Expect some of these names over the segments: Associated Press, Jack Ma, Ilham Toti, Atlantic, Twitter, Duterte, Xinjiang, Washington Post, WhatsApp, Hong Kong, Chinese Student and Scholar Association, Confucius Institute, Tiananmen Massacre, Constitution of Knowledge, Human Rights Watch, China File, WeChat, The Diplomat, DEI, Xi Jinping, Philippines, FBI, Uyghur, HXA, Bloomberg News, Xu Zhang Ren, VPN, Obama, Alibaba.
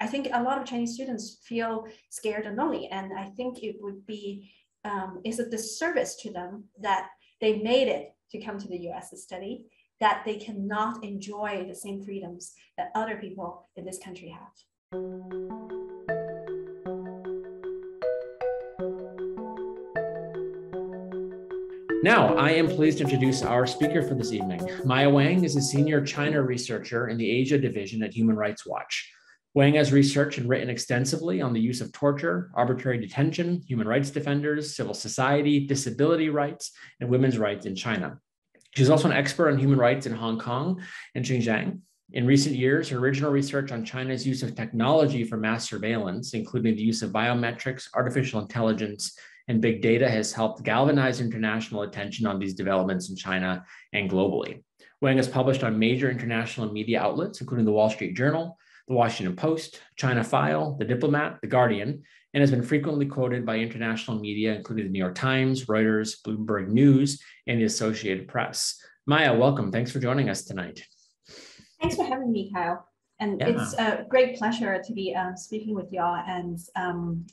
I think a lot of Chinese students feel scared and lonely, and I think it would be, it's a disservice to them that they made it to come to the US to study, that they cannot enjoy the same freedoms that other people in this country have. Now, I am pleased to introduce our speaker for this evening. Maya Wang is a senior China researcher in the Asia division at Human Rights Watch. Wang has researched and written extensively on the use of torture, arbitrary detention, human rights defenders, civil society, disability rights, and women's rights in China. She's also an expert on human rights in Hong Kong and Xinjiang. In recent years, her original research on China's use of technology for mass surveillance, including the use of biometrics, artificial intelligence, and big data, has helped galvanize international attention on these developments in China and globally. Wang has published on major international media outlets, including the Wall Street Journal, the Washington Post, China File, The Diplomat, The Guardian, and has been frequently quoted by international media, including the New York Times, Reuters, Bloomberg News, and the Associated Press. Maya, welcome. Thanks for joining us tonight. Thanks for having me, Kyle. And yeah, it's a great pleasure to be speaking with y'all, and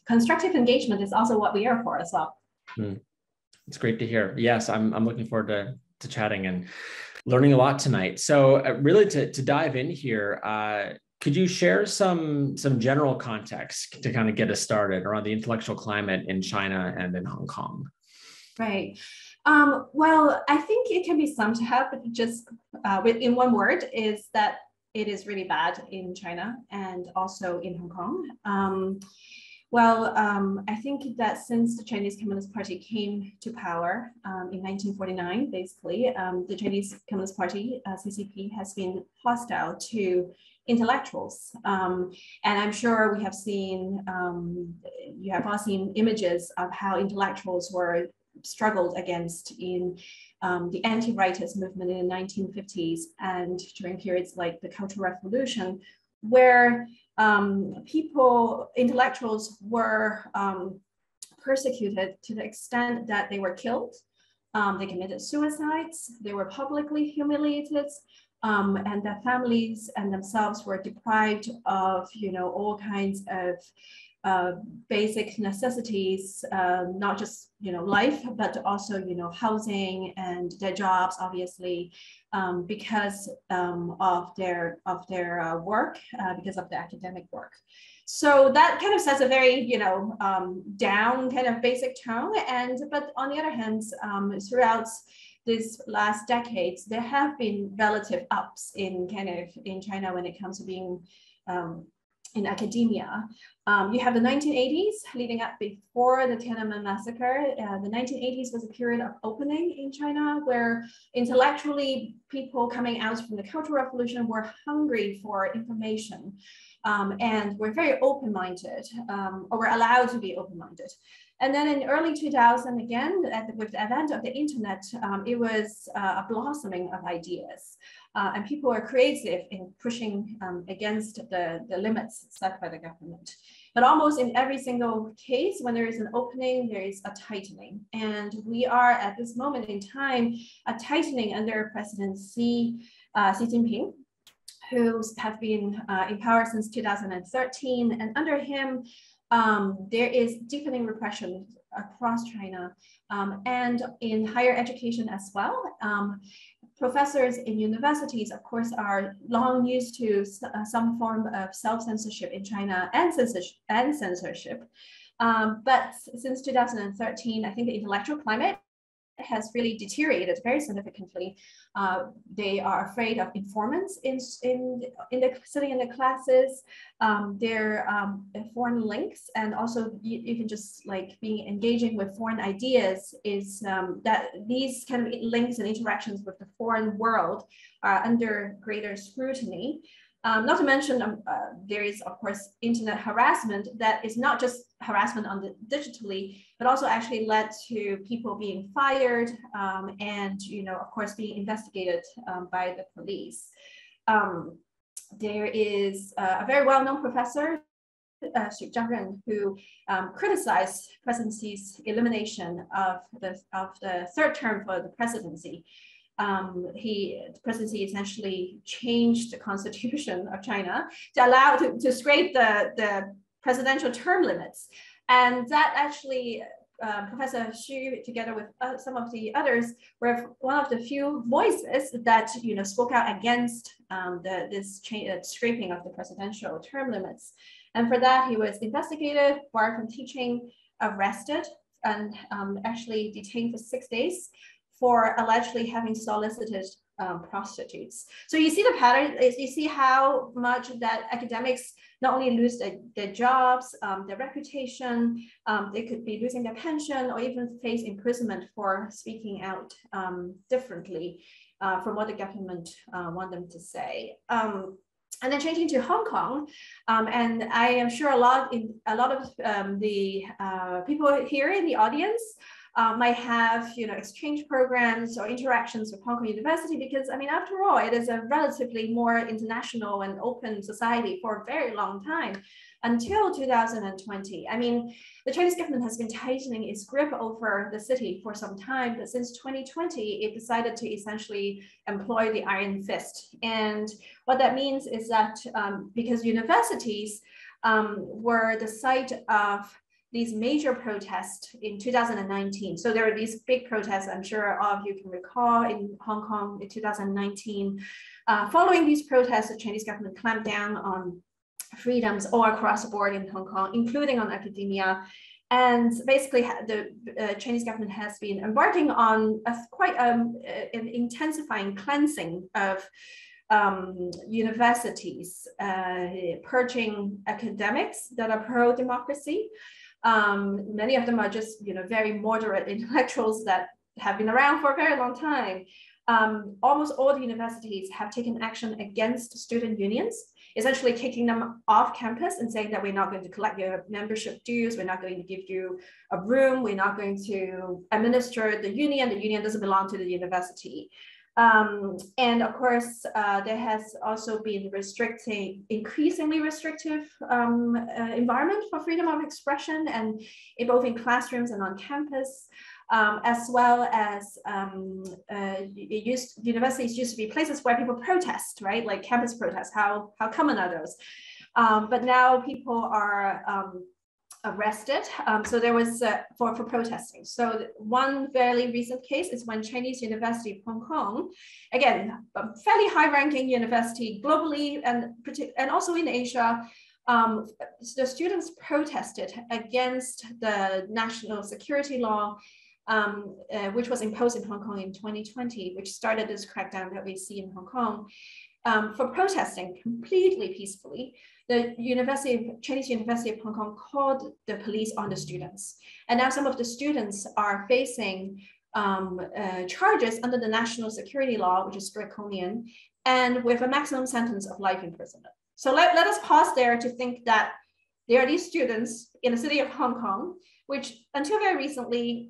constructive engagement is also what we are for as well. It's great to hear. Yes, I'm looking forward to chatting and learning a lot tonight. So really to dive in here, could you share some general context to kind of get us started around the intellectual climate in China and in Hong Kong? Right. Well, I think it can be summed up just in one word, is that it is really bad in China and also in Hong Kong. I think that since the Chinese Communist Party came to power in 1949, basically, the Chinese Communist Party, CCP, has been hostile to intellectuals. And I'm sure we have seen, you have all seen images of how intellectuals were struggled against in the anti-rightist movement in the 1950s and during periods like the Cultural Revolution, where intellectuals were persecuted to the extent that they were killed, they committed suicides, they were publicly humiliated, and their families and themselves were deprived of, you know, all kinds of basic necessities, not just, you know, life, but also, you know, housing and their jobs, obviously, because of their work, because of the academic work. So that kind of sets a very, you know, down kind of basic tone. But on the other hand, throughout these last decades, there have been relative ups in China when it comes to being in academia. You have the 1980s leading up before the Tiananmen Massacre. The 1980s was a period of opening in China where intellectually people coming out from the Cultural Revolution were hungry for information and were very open-minded or were allowed to be open-minded. And then in early 2000, again, with the advent of the internet, it was a blossoming of ideas. And people are creative in pushing against the limits set by the government. But almost in every single case, when there is an opening, there is a tightening. And we are at this moment in time, a tightening under President Xi Jinping, who have been in power since 2013. And under him, there is deepening repression across China and in higher education as well. Professors in universities, of course, are long used to some form of self-censorship in China and censorship. But since 2013, I think the intellectual climate has really deteriorated very significantly. They are afraid of informants sitting in the classes, their foreign links, and also you can just like being engaging with foreign ideas is that these kind of links and interactions with the foreign world are under greater scrutiny. Not to mention, there is, of course, internet harassment that is not just harassment on the digitally, but also actually led to people being fired and, you know, of course, being investigated by the police. There is a very well-known professor, Xu Zhang Ren, who criticized President Xi's elimination of the third term for the presidency. the presidency essentially changed the constitution of China to allow, to scrape the presidential term limits. And that actually, Professor Xu, together with some of the others, were one of the few voices that spoke out against this scraping of the presidential term limits. And for that, he was investigated, barred from teaching, arrested, and actually detained for 6 days for allegedly having solicited prostitutes. So you see the pattern, you see how much that academics not only lose their jobs, their reputation, they could be losing their pension or even face imprisonment for speaking out differently from what the government want them to say. And then changing to Hong Kong, and I am sure a lot of the people here in the audience might have exchange programs or interactions with Hong Kong University, because I mean, after all, it is a relatively more international and open society for a very long time, until 2020. I mean, the Chinese government has been tightening its grip over the city for some time, but since 2020, it decided to essentially employ the iron fist. And what that means is that because universities were the site of these major protests in 2019. So there were these big protests, I'm sure all of you can recall, in Hong Kong in 2019. Following these protests, the Chinese government clamped down on freedoms all across the board in Hong Kong, including on academia. And basically the Chinese government has been embarking on a quite an intensifying cleansing of universities, purging academics that are pro-democracy. Many of them are just very moderate intellectuals that have been around for a very long time. Almost all the universities have taken action against student unions, essentially kicking them off campus and saying that we're not going to collect your membership dues, we're not going to give you a room, we're not going to administer the union doesn't belong to the university. And of course, there has also been increasingly restrictive environment for freedom of expression, and both in classrooms and on campus, as well as universities used to be places where people protest, right? Like campus protests, how common are those? But now people are arrested. So there was for protesting. So one fairly recent case is when Chinese University of Hong Kong, again, a fairly high-ranking university globally and also in Asia, the students protested against the national security law, which was imposed in Hong Kong in 2020, which started this crackdown that we see in Hong Kong, for protesting completely peacefully. The Chinese University of Hong Kong called the police on the students. And now some of the students are facing charges under the national security law, which is draconian, and with a maximum sentence of life imprisonment. So let us pause there to think that there are these students in the city of Hong Kong, which until very recently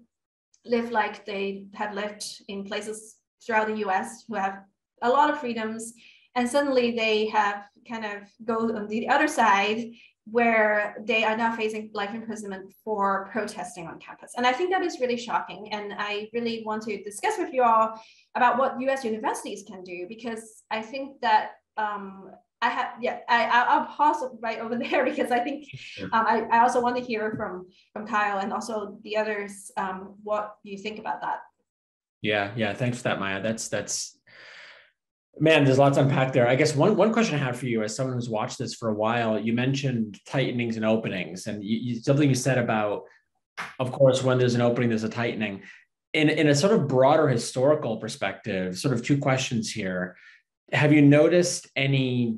lived like they had lived in places throughout the US, who have a lot of freedoms, and suddenly they have kind of go on the other side where they are now facing life imprisonment for protesting on campus. And I think that is really shocking. And I really want to discuss with you all about what US universities can do, because I think that I'll pause right over there, because I think I also want to hear from Kyle and also the others what you think about that. Yeah, thanks for that, Maya. That's man, there's lots to unpack there. I guess one question I had for you, as someone who's watched this for a while, you mentioned tightenings and openings, and something you said about, of course, when there's an opening, there's a tightening. In a sort of broader historical perspective, sort of two questions here. Have you noticed any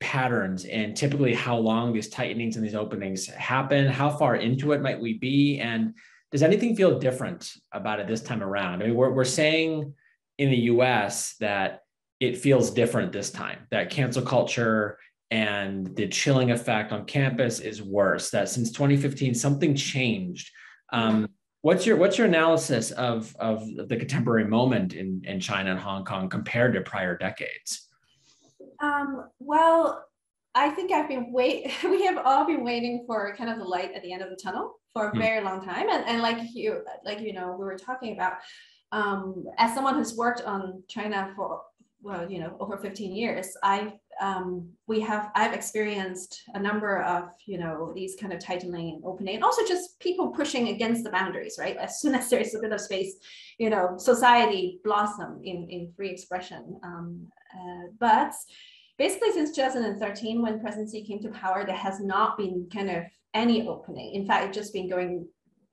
patterns in typically how long these tightenings and these openings happen? How far into it might we be? And does anything feel different about it this time around? I mean, we're saying in the US that it feels different this time, that cancel culture and the chilling effect on campus is worse, that since 2015, something changed. What's your analysis of the contemporary moment in China and Hong Kong compared to prior decades? Well, I think we have all been waiting for kind of the light at the end of the tunnel for a very long time. And like you know, we were talking about, As someone who's worked on China for, well, you know, over 15 years, I've experienced a number of, you know, these kind of tightening and opening, and also just people pushing against the boundaries, right? As soon as there is a bit of space, you know, society blossom in free expression. But basically since 2013, when President Xi came to power, there has not been kind of any opening. In fact, it's just been going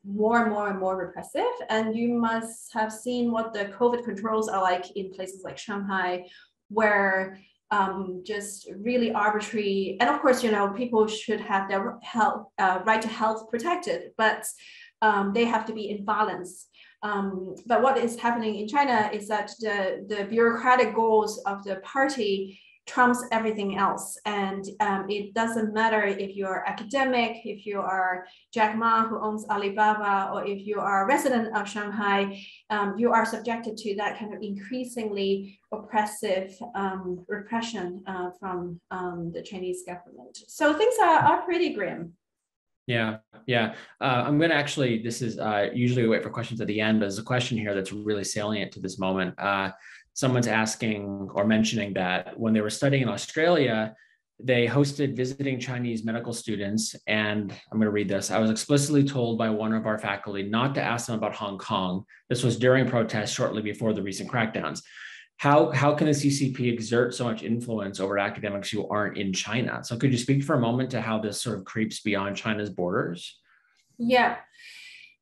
more and more and more repressive. And you must have seen what the COVID controls are like in places like Shanghai, where just really arbitrary, and of course, you know, people should have their health, right to health protected, but they have to be in balance. But what is happening in China is that the bureaucratic goals of the party trumps everything else. And it doesn't matter if you're academic, if you are Jack Ma who owns Alibaba, or if you are a resident of Shanghai, you are subjected to that kind of increasingly oppressive repression from the Chinese government. So things are pretty grim. Yeah, yeah. I'm going to actually, this is usually we wait for questions at the end, but there's a question here that's really salient to this moment. Someone's asking or mentioning that when they were studying in Australia, they hosted visiting Chinese medical students. And I'm going to read this. I was explicitly told by one of our faculty not to ask them about Hong Kong. This was during protests shortly before the recent crackdowns. How can the CCP exert so much influence over academics who aren't in China? So could you speak for a moment to how this sort of creeps beyond China's borders? Yeah.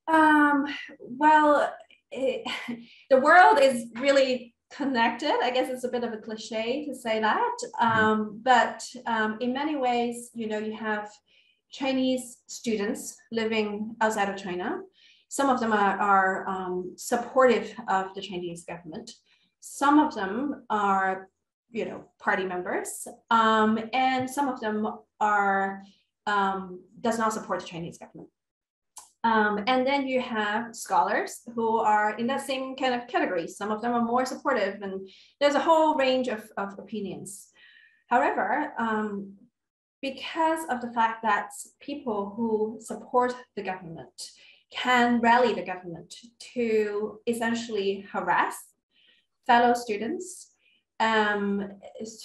Well, the world is really connected. I guess it's a bit of a cliche to say that, but in many ways, you know, you have Chinese students living outside of China. Some of them are supportive of the Chinese government. Some of them are, you know, party members, and some of them are does not support the Chinese government. And then you have scholars who are in that same kind of category. Some of them are more supportive, and there's a whole range of opinions. However, because of the fact that people who support the government can rally the government to essentially harass fellow students,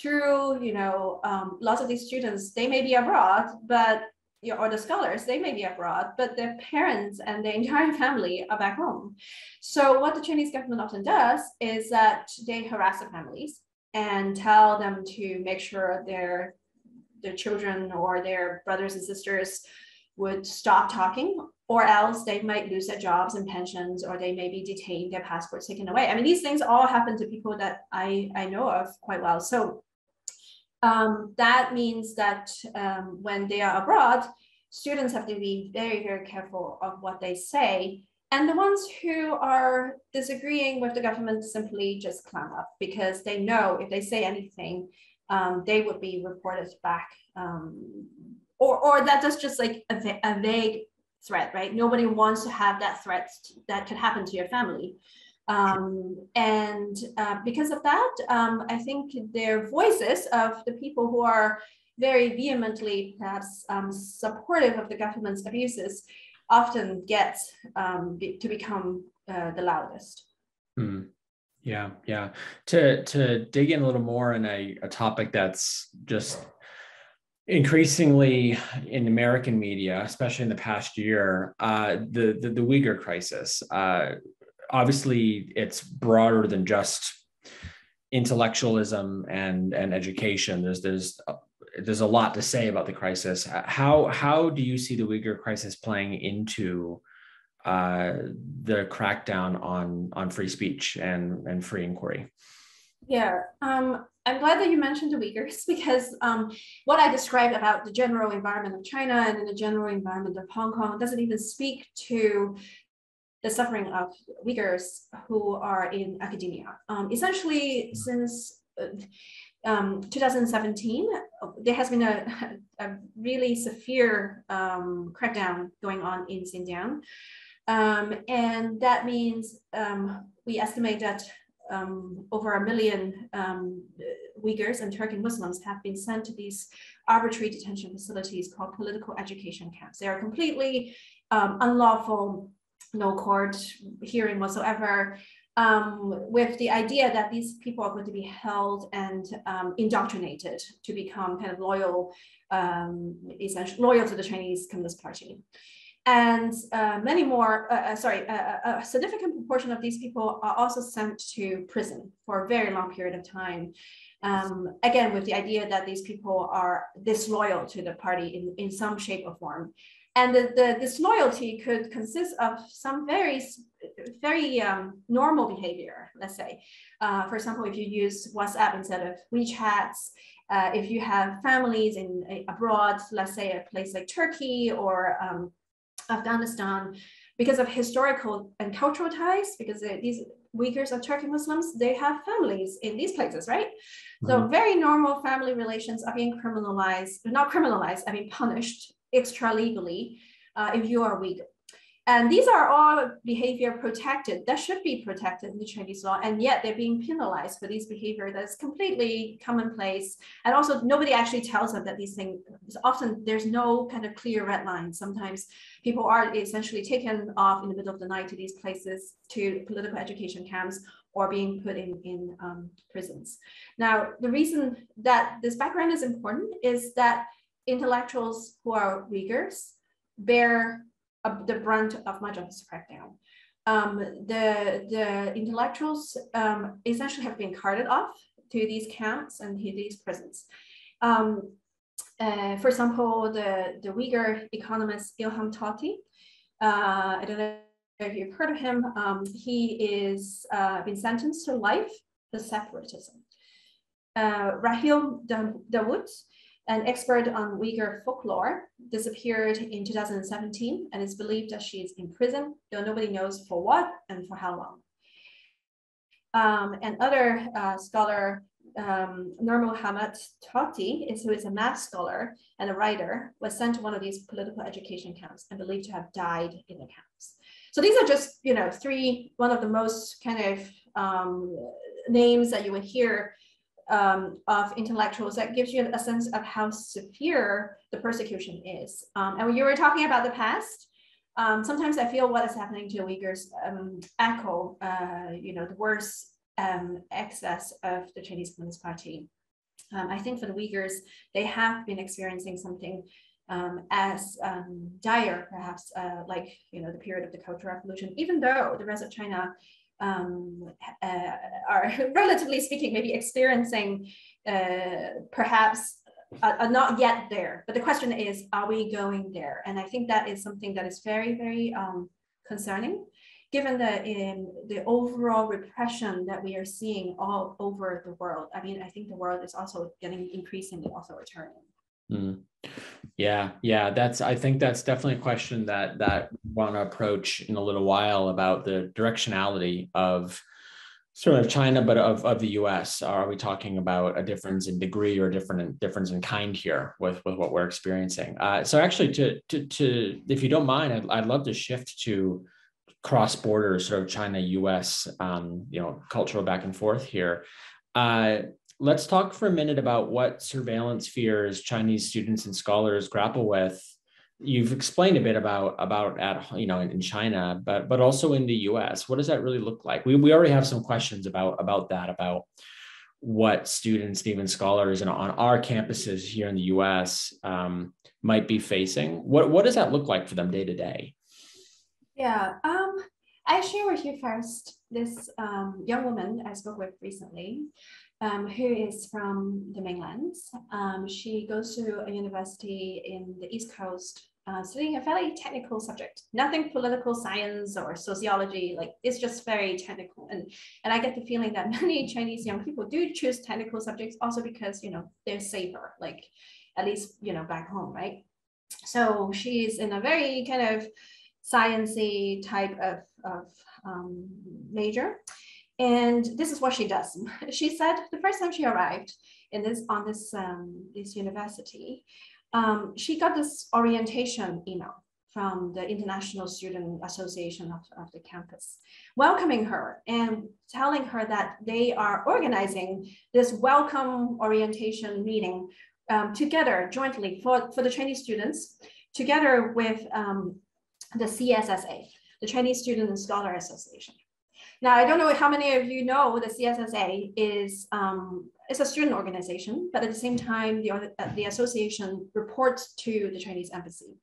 through, you know, lots of these students, they may be abroad, but or the scholars, they may be abroad, but their parents and their entire family are back home. So what the Chinese government often does is that they harass the families and tell them to make sure their children or their brothers and sisters would stop talking, or else they might lose their jobs and pensions, or they may be detained, their passports taken away. I mean, these things all happen to people that I know of quite well. So that means that when they are abroad, students have to be very, very careful of what they say. And the ones who are disagreeing with the government simply just clam up, because they know if they say anything, they would be reported back. Or that is just like a vague threat, right? Nobody wants to have that threat that could happen to your family. And because of that, I think their voices of the people who are very vehemently perhaps supportive of the government's abuses often get to become the loudest. Mm. Yeah, yeah. To dig in a little more in a topic that's just increasingly in American media, especially in the past year, the Uyghur crisis. Obviously, it's broader than just intellectualism and education. There's a lot to say about the crisis. How do you see the Uyghur crisis playing into the crackdown on free speech and free inquiry? Yeah, I'm glad that you mentioned the Uyghurs, because what I described about the general environment of China and the general environment of Hong Kong doesn't even speak to the suffering of Uyghurs who are in academia. Essentially, since 2017, there has been a really severe crackdown going on in Xinjiang. And that means we estimate that over 1 million Uyghurs and Turkic Muslims have been sent to these arbitrary detention facilities called political education camps. They are completely unlawful, no court hearing whatsoever. with the idea that these people are going to be held and indoctrinated to become kind of loyal, essentially loyal to the Chinese Communist Party. And many more, a significant proportion of these people are also sent to prison for a very long period of time. Again, with the idea that these people are disloyal to the party in some shape or form. And this loyalty could consist of some very normal behavior, let's say. For example, if you use WhatsApp instead of WeChat, if you have families abroad, let's say a place like Turkey or Afghanistan, because of historical and cultural ties, because these Uyghurs are Turkic Muslims, they have families in these places, right? Mm-hmm. So very normal family relations are being criminalized, not criminalized, I mean punished extra legally if you are Uyghur. And these are all behavior protected, that should be protected in the Chinese law, and yet they're being penalized for these behavior that's completely commonplace. And also nobody actually tells them that these things, often there's no kind of clear red line. Sometimes people are essentially taken off in the middle of the night to these places, to political education camps, or being put in prisons. Now, the reason that this background is important is that intellectuals who are Uyghurs bear the brunt of much of this crackdown. The intellectuals essentially have been carted off to these camps and to these prisons. For example, the Uyghur economist Ilham Toti, I don't know if you've heard of him, he is been sentenced to life for separatism. Rahile Dawood, an expert on Uyghur folklore, disappeared in 2017, and it's believed that she is in prison, though nobody knows for what and for how long. And other scholar, Norma Hamad Tati, who is a math scholar and a writer, was sent to one of these political education camps and believed to have died in the camps. So these are just, you know, one of the most kind of names that you would hear of intellectuals. That gives you a sense of how severe the persecution is. And when you were talking about the past, sometimes I feel what is happening to Uyghurs echo, you know, the worst excess of the Chinese Communist Party. I think for the Uyghurs, they have been experiencing something as dire, perhaps, like, you know, the period of the Cultural Revolution, even though the rest of China are, relatively speaking, maybe experiencing perhaps are not yet there. But the question is, are we going there? And I think that is something that is very, very concerning, given the overall repression that we are seeing all over the world. I mean, I think the world is also getting increasingly authoritarian. Mm. Yeah, I think that's definitely a question that we want to approach in a little while, about the directionality of sort of China, but of the US. Are we talking about a difference in degree or difference in kind here with what we're experiencing? So actually, to if you don't mind, I'd love to shift to cross-border sort of China-US, you know, cultural back and forth here. Let's talk for a minute about what surveillance fears Chinese students and scholars grapple with. You've explained a bit about at, you know, in China, but also in the US. What does that really look like? We already have some questions about that, about what students and even scholars on our campuses here in the US might be facing. What does that look like for them day to day? Yeah. I share with you first this young woman I spoke with recently, who is from the mainland. She goes to a university in the East Coast, studying a fairly technical subject, nothing political science or sociology, like it's just very technical. And I get the feeling that many Chinese young people do choose technical subjects also because, you know, they're safer, like at least, you know, back home, right? So she's in a very kind of sciencey type of major. And this is what she does. She said the first time she arrived on this university, she got this orientation email from the International Student Association of the campus, welcoming her and telling her that they are organizing this welcome orientation meeting together jointly for the Chinese students, together with the CSSA, the Chinese Student and Scholar Association. Now, I don't know how many of you know the CSSA is it's a student organization, but at the same time, the association reports to the Chinese embassy.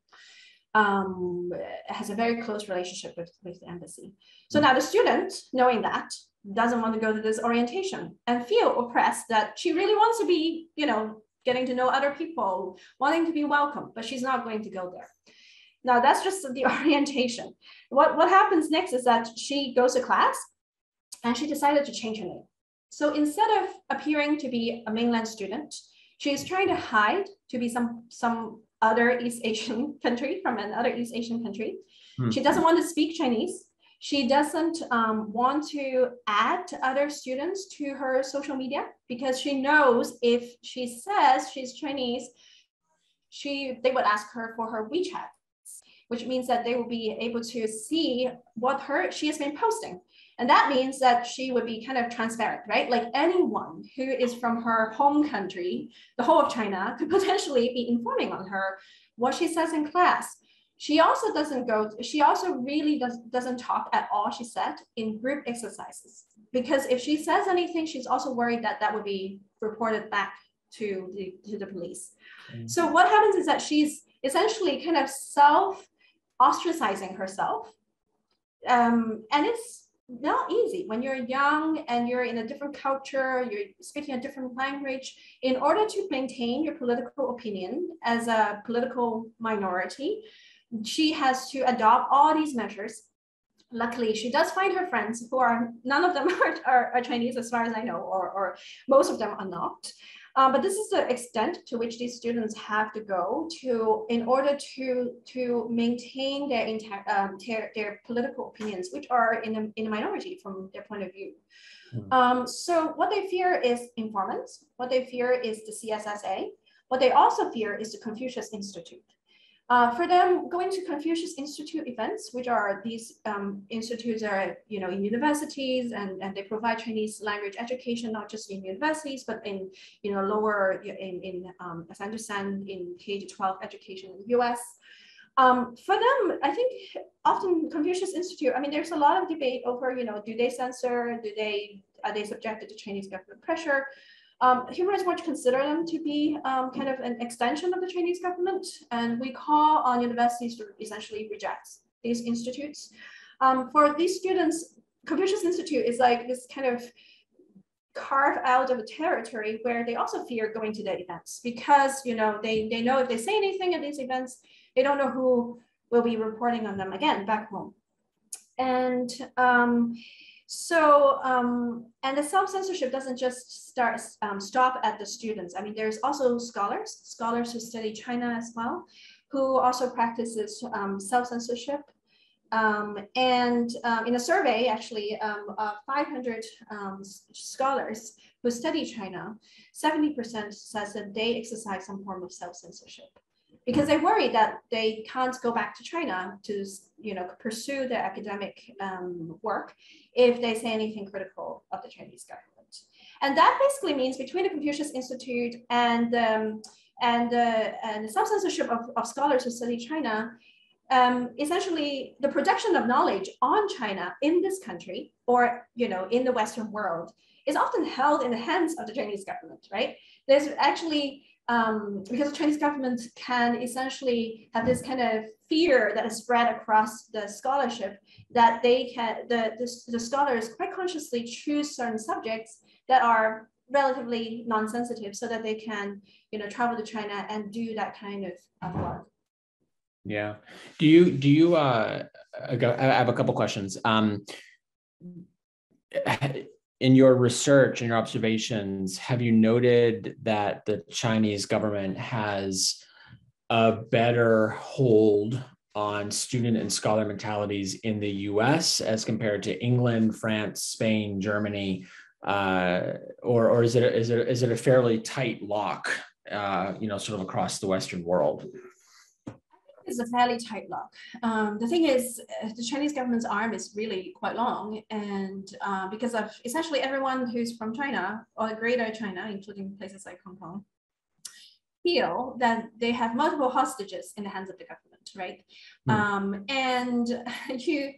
Has a very close relationship with the embassy. So now the student, knowing that, doesn't want to go to this orientation and feel oppressed that she really wants to be, you know, getting to know other people, wanting to be welcome, but she's not going to go there. Now that's just the orientation. What happens next is that she goes to class and she decided to change her name. So instead of appearing to be a mainland student, she is trying to hide to be some other East Asian country, from another East Asian country. Hmm. She doesn't want to speak Chinese. She doesn't want to add other students to her social media because she knows if she says she's Chinese, they would ask her for her WeChat, which means that they will be able to see what she has been posting. And that means that she would be kind of transparent, right? Like anyone who is from her home country, the whole of China, could potentially be informing on her what she says in class. She also doesn't go, she also really doesn't talk at all, she said, in group exercises. Because if she says anything, she's also worried that that would be reported back to the police. Mm-hmm. So what happens is that she's essentially kind of self-ostracizing herself. And it's not easy when you're young and you're in a different culture, you're speaking a different language. In order to maintain your political opinion as a political minority, she has to adopt all these measures. Luckily, she does find her friends who are, none of them are Chinese as far as I know, or most of them are not. But this is the extent to which these students have to go to in order to maintain their political opinions, which are in a minority from their point of view. Mm. So what they fear is informants. What they fear is the CSSA. What they also fear is the Confucius Institute. For them, going to Confucius Institute events, which are these institutes are, you know, in universities, and they provide Chinese language education, not just in universities, but in, you know, lower, in as I understand, in K-12 education in the US. For them, I think often Confucius Institute, I mean, there's a lot of debate over, you know, do they censor? Are they subjected to Chinese government pressure? Human Rights Watch consider them to be kind of an extension of the Chinese government, and we call on universities to essentially reject these institutes. For these students, Confucius Institute is like this kind of carve out of a territory where they also fear going to the events because, you know, they know if they say anything at these events, they don't know who will be reporting on them again back home. And and the self-censorship doesn't just stop at the students. I mean, there's also scholars who study China as well, who also practices self-censorship. In a survey, actually, of 500 scholars who study China, 70% says that they exercise some form of self-censorship, because they worry that they can't go back to China to, you know, pursue their academic work if they say anything critical of the Chinese government. And that basically means between the Confucius Institute and the self-censorship of scholars who study China, essentially the production of knowledge on China in this country, or, you know, in the Western world, is often held in the hands of the Chinese government, right? There's actually, because the Chinese government can essentially have this kind of fear that is spread across the scholarship, that they can, the scholars quite consciously choose certain subjects that are relatively non-sensitive so that they can, you know, travel to China and do that kind of work. Yeah. Do you I have a couple questions. In your research and your observations, have you noted that the Chinese government has a better hold on student and scholar mentalities in the US as compared to England, France, Spain, Germany, or is it a fairly tight lock, you know, sort of across the Western world? Is a fairly tight lock. The thing is, the Chinese government's arm is really quite long, and because of essentially everyone who's from China or Greater China, including places like Hong Kong, feel that they have multiple hostages in the hands of the government, right? Mm. And you,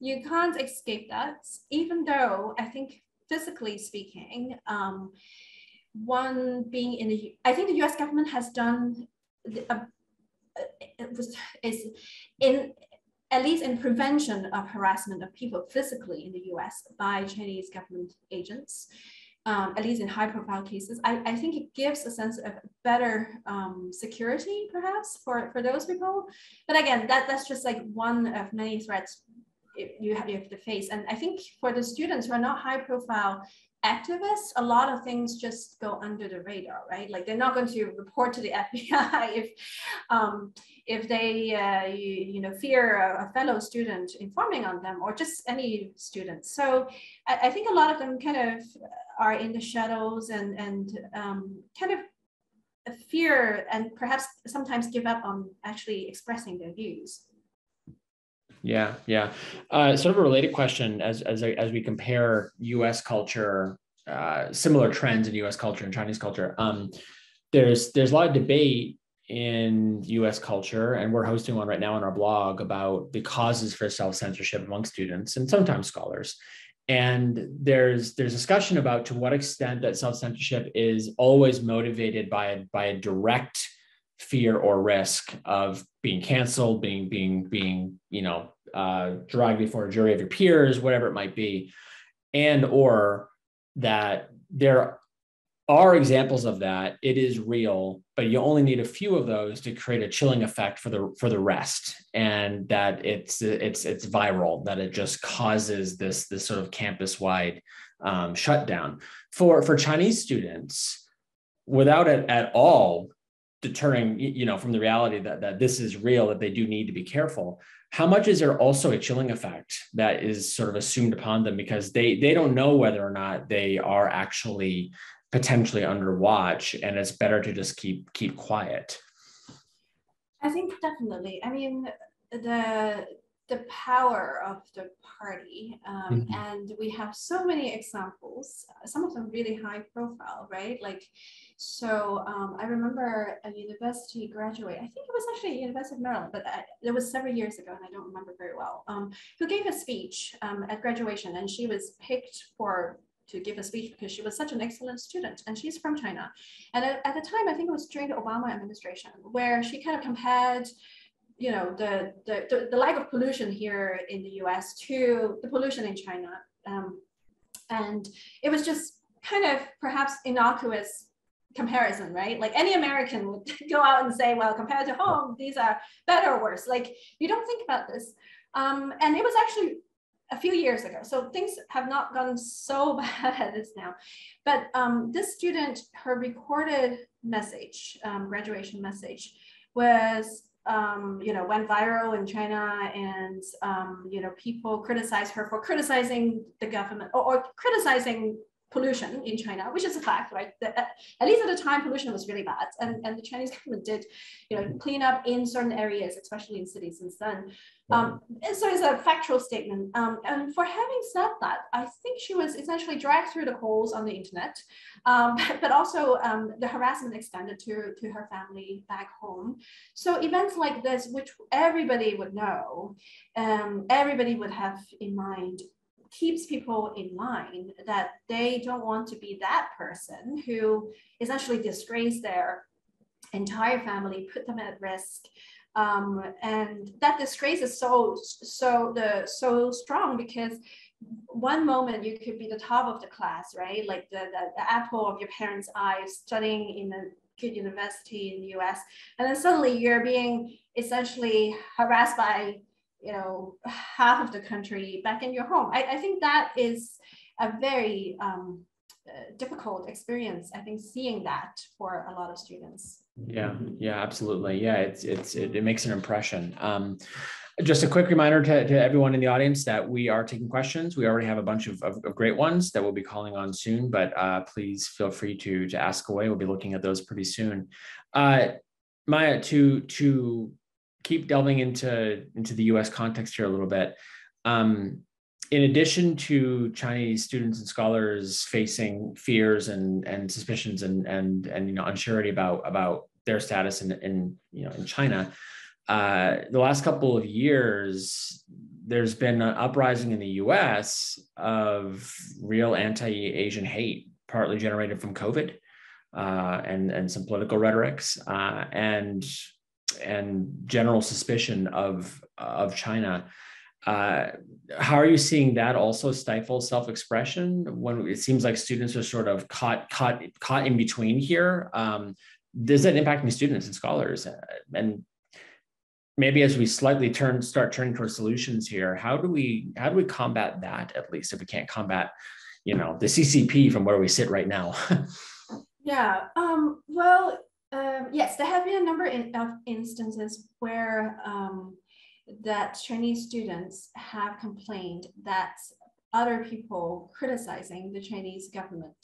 you can't escape that, even though I think physically speaking, one being in the, I think the US government has done, is in, at least in prevention of harassment of people physically in the US by Chinese government agents, at least in high profile cases. I think it gives a sense of better security perhaps for those people. But again, that's just like one of many threats you have to face. And I think for the students who are not high profile activists, a lot of things just go under the radar, right? Like they're not going to report to the FBI if they you know fear a fellow student informing on them, or just any student. So I think a lot of them kind of are in the shadows and kind of fear and perhaps sometimes give up on actually expressing their views. Yeah, yeah. Sort of a related question as we compare U.S. culture, similar trends in U.S. culture and Chinese culture. There's a lot of debate in U.S. culture, and we're hosting one right now on our blog about the causes for self-censorship among students and sometimes scholars. And there's discussion about to what extent that self-censorship is always motivated by a direct fear or risk of being canceled, being you know, dragged before a jury of your peers, whatever it might be, and or that there are examples of that. It is real, but you only need a few of those to create a chilling effect for the rest, and that it's viral, that it just causes this sort of campus-wide shutdown for Chinese students, without it at all deterring, you know, from the reality that this is real, that they do need to be careful. How much is there also a chilling effect that is sort of assumed upon them because they don't know whether or not they are actually potentially under watch, and it's better to just keep quiet? I think definitely. I mean, the power of the party, and we have so many examples, some of them really high profile, right? Like, so I remember a university graduate, I think it was actually University of Maryland, but it was several years ago and I don't remember very well, who gave a speech at graduation, and she was picked to give a speech because she was such an excellent student, and she's from China. And at the time, I think it was during the Obama administration, where she kind of compared, you know, the lack of pollution here in the US to the pollution in China. And it was just kind of perhaps innocuous comparison, right? Like any American would go out and say, well, compared to home, these are better or worse. Like, you don't think about this. And it was actually a few years ago, so things have not gone so bad as now. But this student, her recorded message, graduation message, was, you know, went viral in China, and, you know, people criticized her for criticizing the government or criticizing pollution in China, which is a fact, right? At least at the time, pollution was really bad. And the Chinese government did, you know, clean up in certain areas, especially in cities since then. So it's a factual statement. And for having said that, I think she was essentially dragged through the coals on the internet, but also the harassment extended to her family back home. So events like this, which everybody would know, everybody would have in mind, keeps people in line that they don't want to be that person who essentially disgraced their entire family, put them at risk. And that disgrace is so strong because one moment you could be the top of the class, right? Like the apple of your parents' eyes, studying in a good university in the US. And then suddenly you're being essentially harassed by, you know, half of the country back in your home. I think that is a very difficult experience, I think, seeing that for a lot of students. Yeah, yeah, absolutely. Yeah, it makes an impression. Just a quick reminder to everyone in the audience that we are taking questions. We already have a bunch of great ones that we'll be calling on soon, but please feel free to ask away. We'll be looking at those pretty soon. Maya, to keep delving into the US context here a little bit. In addition to Chinese students and scholars facing fears and suspicions and you know, unsurety about their status in China, the last couple of years, there's been an uprising in the US of real anti-Asian hate, partly generated from COVID and some political rhetorics and general suspicion of China. How are you seeing that also stifle self-expression when it seems like students are sort of caught in between here? Does that impact any students and scholars? And maybe as we slightly start turning towards solutions here, how do we combat that, at least if we can't combat, you know, the CCP from where we sit right now? Yeah. Yes, there have been a number of instances where that Chinese students have complained that other people criticizing the Chinese government,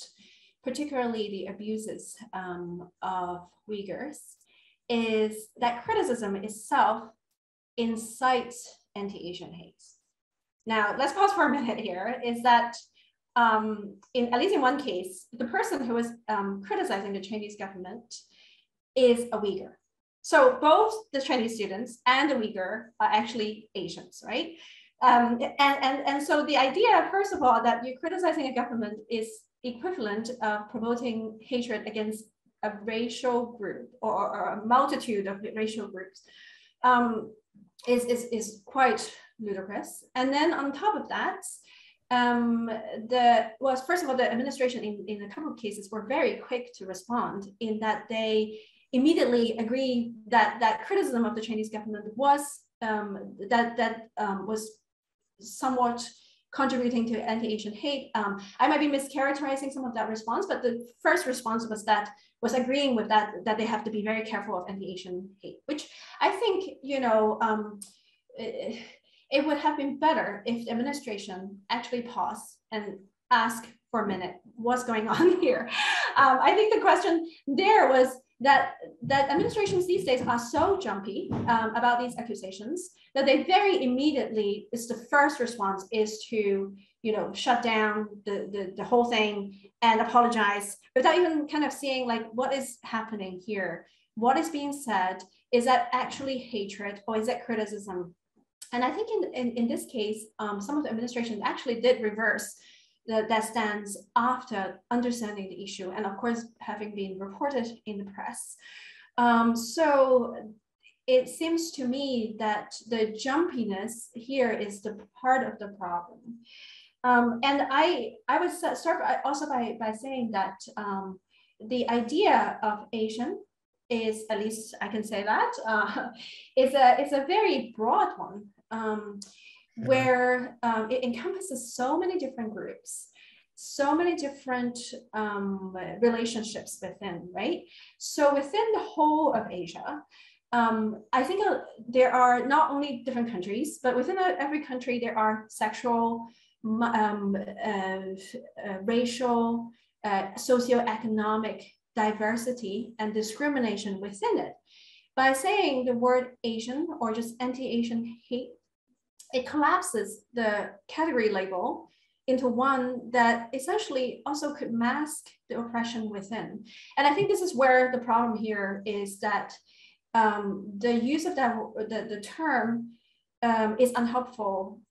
particularly the abuses of Uyghurs, is that criticism itself incites anti-Asian hate. Now, let's pause for a minute here, is that at least in one case, the person who is criticizing the Chinese government is a Uyghur. So both the Chinese students and the Uyghur are actually Asians, right? And so the idea, first of all, that you're criticizing a government is equivalent of promoting hatred against a racial group or a multitude of racial groups is quite ludicrous. And then on top of that, first of all, the administration in a couple of cases were very quick to respond in that they immediately agree that criticism of the Chinese government was somewhat contributing to anti-Asian hate. I might be mischaracterizing some of that response, but the first response was agreeing with that they have to be very careful of anti-Asian hate, which I think, you know, it would have been better if the administration actually paused and asked for a minute, what's going on here? I think the question there was, that administrations these days are so jumpy about these accusations that they very immediately, it's the first response is to, you know, shut down the whole thing and apologize without even kind of seeing like what is happening here, what is being said, is that actually hatred or is that criticism? And I think in this case, some of the administration actually did reverse that stands after understanding the issue and of course having been reported in the press. So it seems to me that the jumpiness here is the part of the problem. And I would start also by saying that the idea of Asian is, at least I can say that, it's a very broad one. Where it encompasses so many different groups, so many different relationships within, right? So within the whole of Asia, I think there are not only different countries, but within every country, there are sexual, racial, socioeconomic diversity and discrimination within it. By saying the word Asian or just anti-Asian hate, it collapses the category label into one that essentially also could mask the oppression within. And I think this is where the problem here is that the use of the term is unhelpful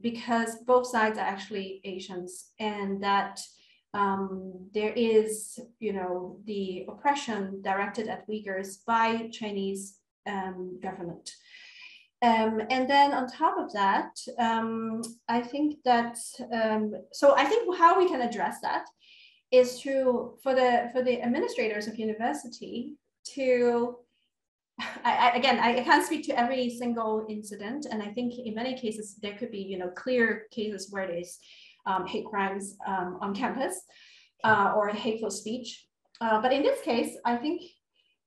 because both sides are actually Asians and that there is, you know, the oppression directed at Uyghurs by Chinese government. And then on top of that, I think that, so I think how we can address that is to, for the administrators of university to, I can't speak to every single incident. And I think in many cases, there could be, you know, clear cases where there's hate crimes on campus or hateful speech. But in this case, I think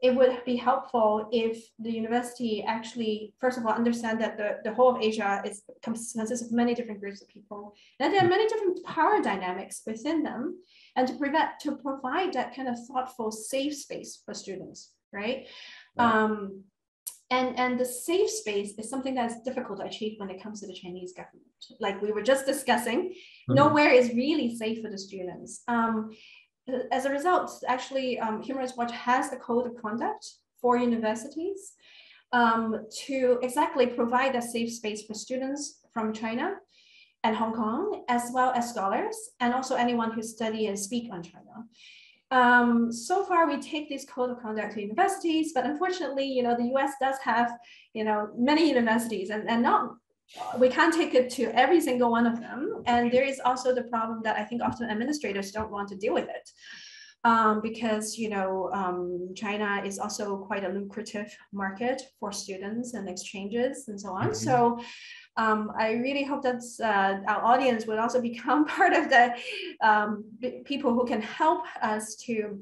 it would be helpful if the university actually, first of all, understand that the whole of Asia consists of many different groups of people, and there are many different power dynamics within them, and to provide that kind of thoughtful, safe space for students, right? And the safe space is something that's difficult to achieve when it comes to the Chinese government. Like we were just discussing, nowhere is really safe for the students. As a result, actually, Human Rights Watch has a code of conduct for universities to exactly provide a safe space for students from China and Hong Kong, as well as scholars, and also anyone who study and speak on China. So far, we take this code of conduct to universities, but unfortunately, the U.S. does have, many universities, and not, we can't take it to every single one of them. And there is also the problem that I think often administrators don't want to deal with it, because China is also quite a lucrative market for students and exchanges and so on. Mm-hmm. So. I really hope that our audience will also become part of the people who can help us to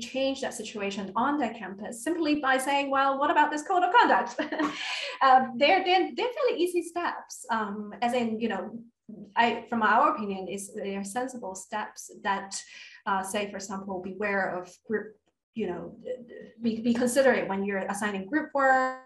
change that situation on their campus, simply by saying, well, what about this code of conduct? They're fairly easy steps, as in, from our opinion, they're sensible steps that say, for example, beware of group, be considerate when you're assigning group work.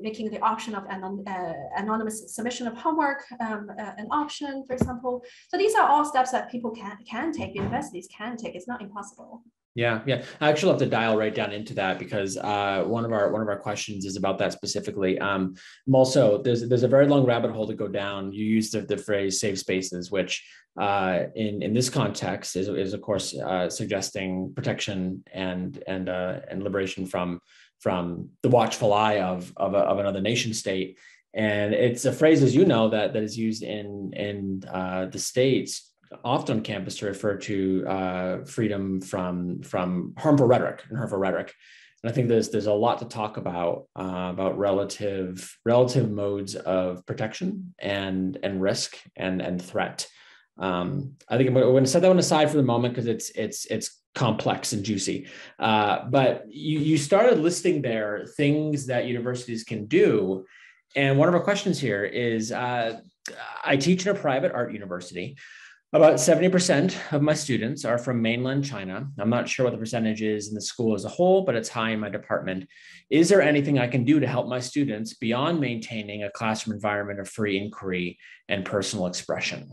Making the option of anonymous submission of homework an option, for example. So these are all steps that people can take, universities can take. It's not impossible. Yeah. I actually love to dial right down into that, because one of our questions is about that specifically. Also, there's a very long rabbit hole to go down. You used the phrase safe spaces, which in this context is of course suggesting protection and liberation from the watchful eye of another nation state. And it's a phrase, as you know, that is used in the States, often on campus, to refer to freedom from harmful rhetoric. And I think there's a lot to talk about relative modes of protection and risk and threat. I think I'm going to set that one aside for the moment, because it's complex and juicy. But you started listing there things that universities can do. And one of our questions here is, I teach in a private art university. About 70% of my students are from mainland China. I'm not sure what the percentage is in the school as a whole, but it's high in my department. Is there anything I can do to help my students beyond maintaining a classroom environment of free inquiry and personal expression?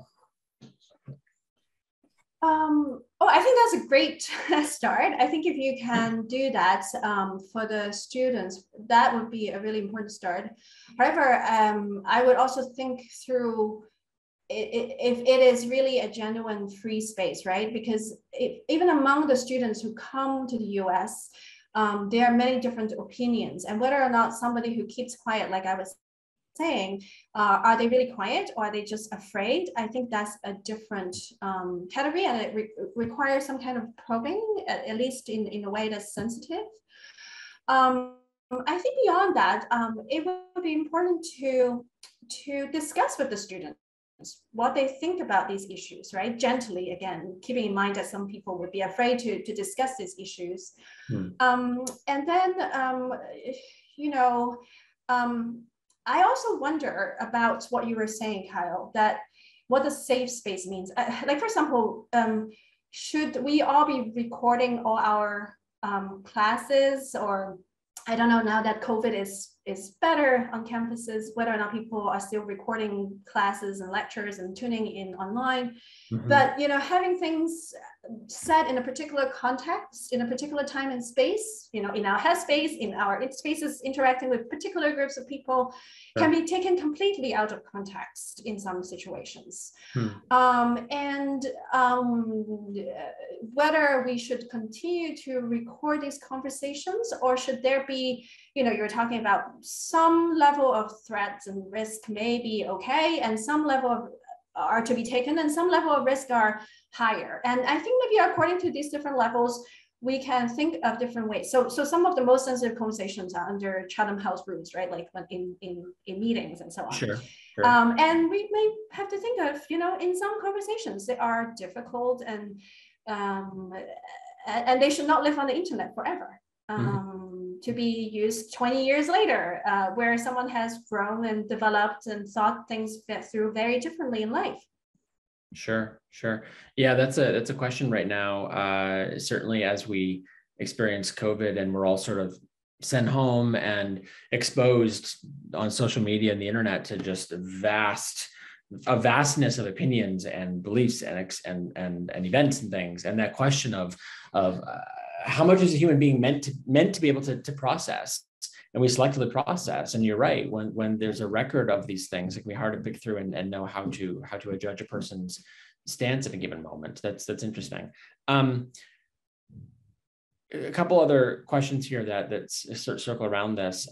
I think that's a great start. I think if you can do that for the students, that would be a really important start. However, I would also think through if it is really a genuine free space, right? Because even among the students who come to the US, there are many different opinions, and whether or not somebody who keeps quiet, like I was saying, are they really quiet, or are they just afraid? I think that's a different category, and it requires some kind of probing, at least in a way that's sensitive. I think beyond that, it would be important to discuss with the students what they think about these issues, right? Gently, again, keeping in mind that some people would be afraid to discuss these issues. And then, I also wonder about what you were saying, Kyle, that what the safe space means. Like, for example, should we all be recording all our classes? Or I don't know, now that COVID is better on campuses, whether or not people are still recording classes and lectures and tuning in online. Mm-hmm. But, having things said in a particular context, in a particular time and space, in our headspace, in our spaces interacting with particular groups of people, yeah, can be taken completely out of context in some situations. Whether we should continue to record these conversations, or should there be, you're talking about some level of threats and risk may be okay, and some level of are to be taken, and some level of risk are higher. And I think maybe according to these different levels, we can think of different ways. So some of the most sensitive conversations are under Chatham House rules, right? Like in meetings and so on. Sure. And we may have to think of, in some conversations, they are difficult, and they should not live on the internet forever. To be used 20 years later, where someone has grown and developed and thought things through very differently in life. Sure. Yeah, that's a question right now. Certainly as we experience COVID and we're all sort of sent home and exposed on social media and the internet to just a vastness of opinions and beliefs and events and things. And that question of how much is a human being meant to be able to process? And we selectively process. And you're right, when there's a record of these things, it can be hard to pick through and know how to judge a person's stance at a given moment. That's interesting. A couple other questions here that circle around this.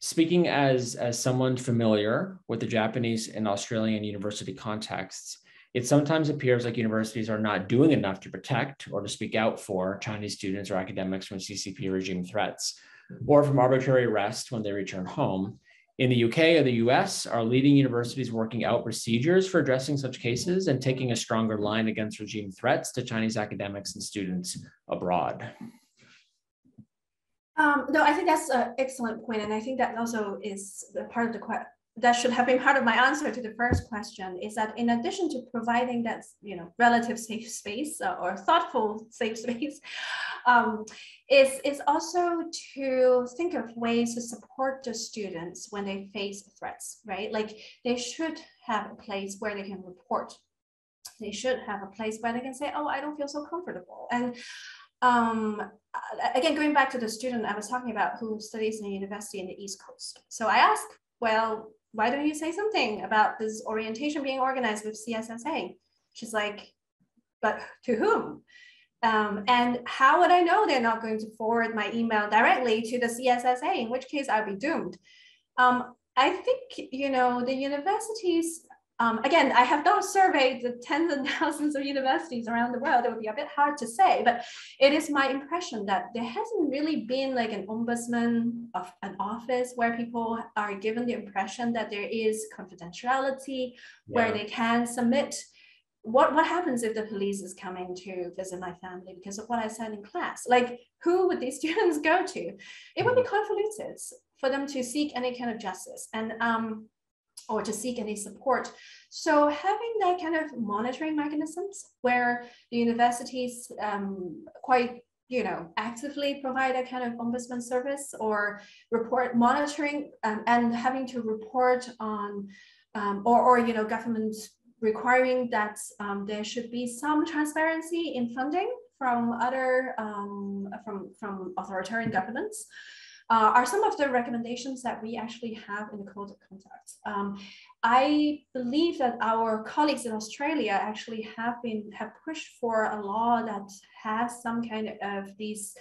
Speaking as someone familiar with the Japanese and Australian university contexts, it sometimes appears like universities are not doing enough to protect or to speak out for Chinese students or academics from CCP regime threats or from arbitrary arrest when they return home. In the UK or the US, are leading universities working out procedures for addressing such cases and taking a stronger line against regime threats to Chinese academics and students abroad? No, I think that's an excellent point. And I think that also is the part of the question that should have been part of my answer to the first question, is that in addition to providing that, you know, relative safe space or thoughtful safe space, it's also to think of ways to support the students when they face threats, right? Like they should have a place where they can report. They should have a place where they can say, oh, I don't feel so comfortable. And again, going back to the student I was talking about who studies in a university in the East Coast. So I asked, well, why don't you say something about this orientation being organized with CSSA? She's like, but to whom? And how would I know they're not going to forward my email directly to the CSSA, in which case I'd be doomed. I think, you know, the universities, again, I have not surveyed the tens and thousands of universities around the world. It would be a bit hard to say, but it is my impression that there hasn't really been like an ombudsman of an office where people are given the impression that there is confidentiality, where they can submit what happens if the police is coming to visit my family because of what I said in class. Like, who would these students go to? It would be convoluted for them to seek any kind of justice and or to seek any support. So having that kind of monitoring mechanisms where the universities quite, you know, actively provide a kind of ombudsman service or report monitoring and having to report on or you know, government requiring that there should be some transparency in funding from other from authoritarian governments. Are some of the recommendations that we actually have in the Code of Conduct. I believe that our colleagues in Australia actually have pushed for a law that has some kind of these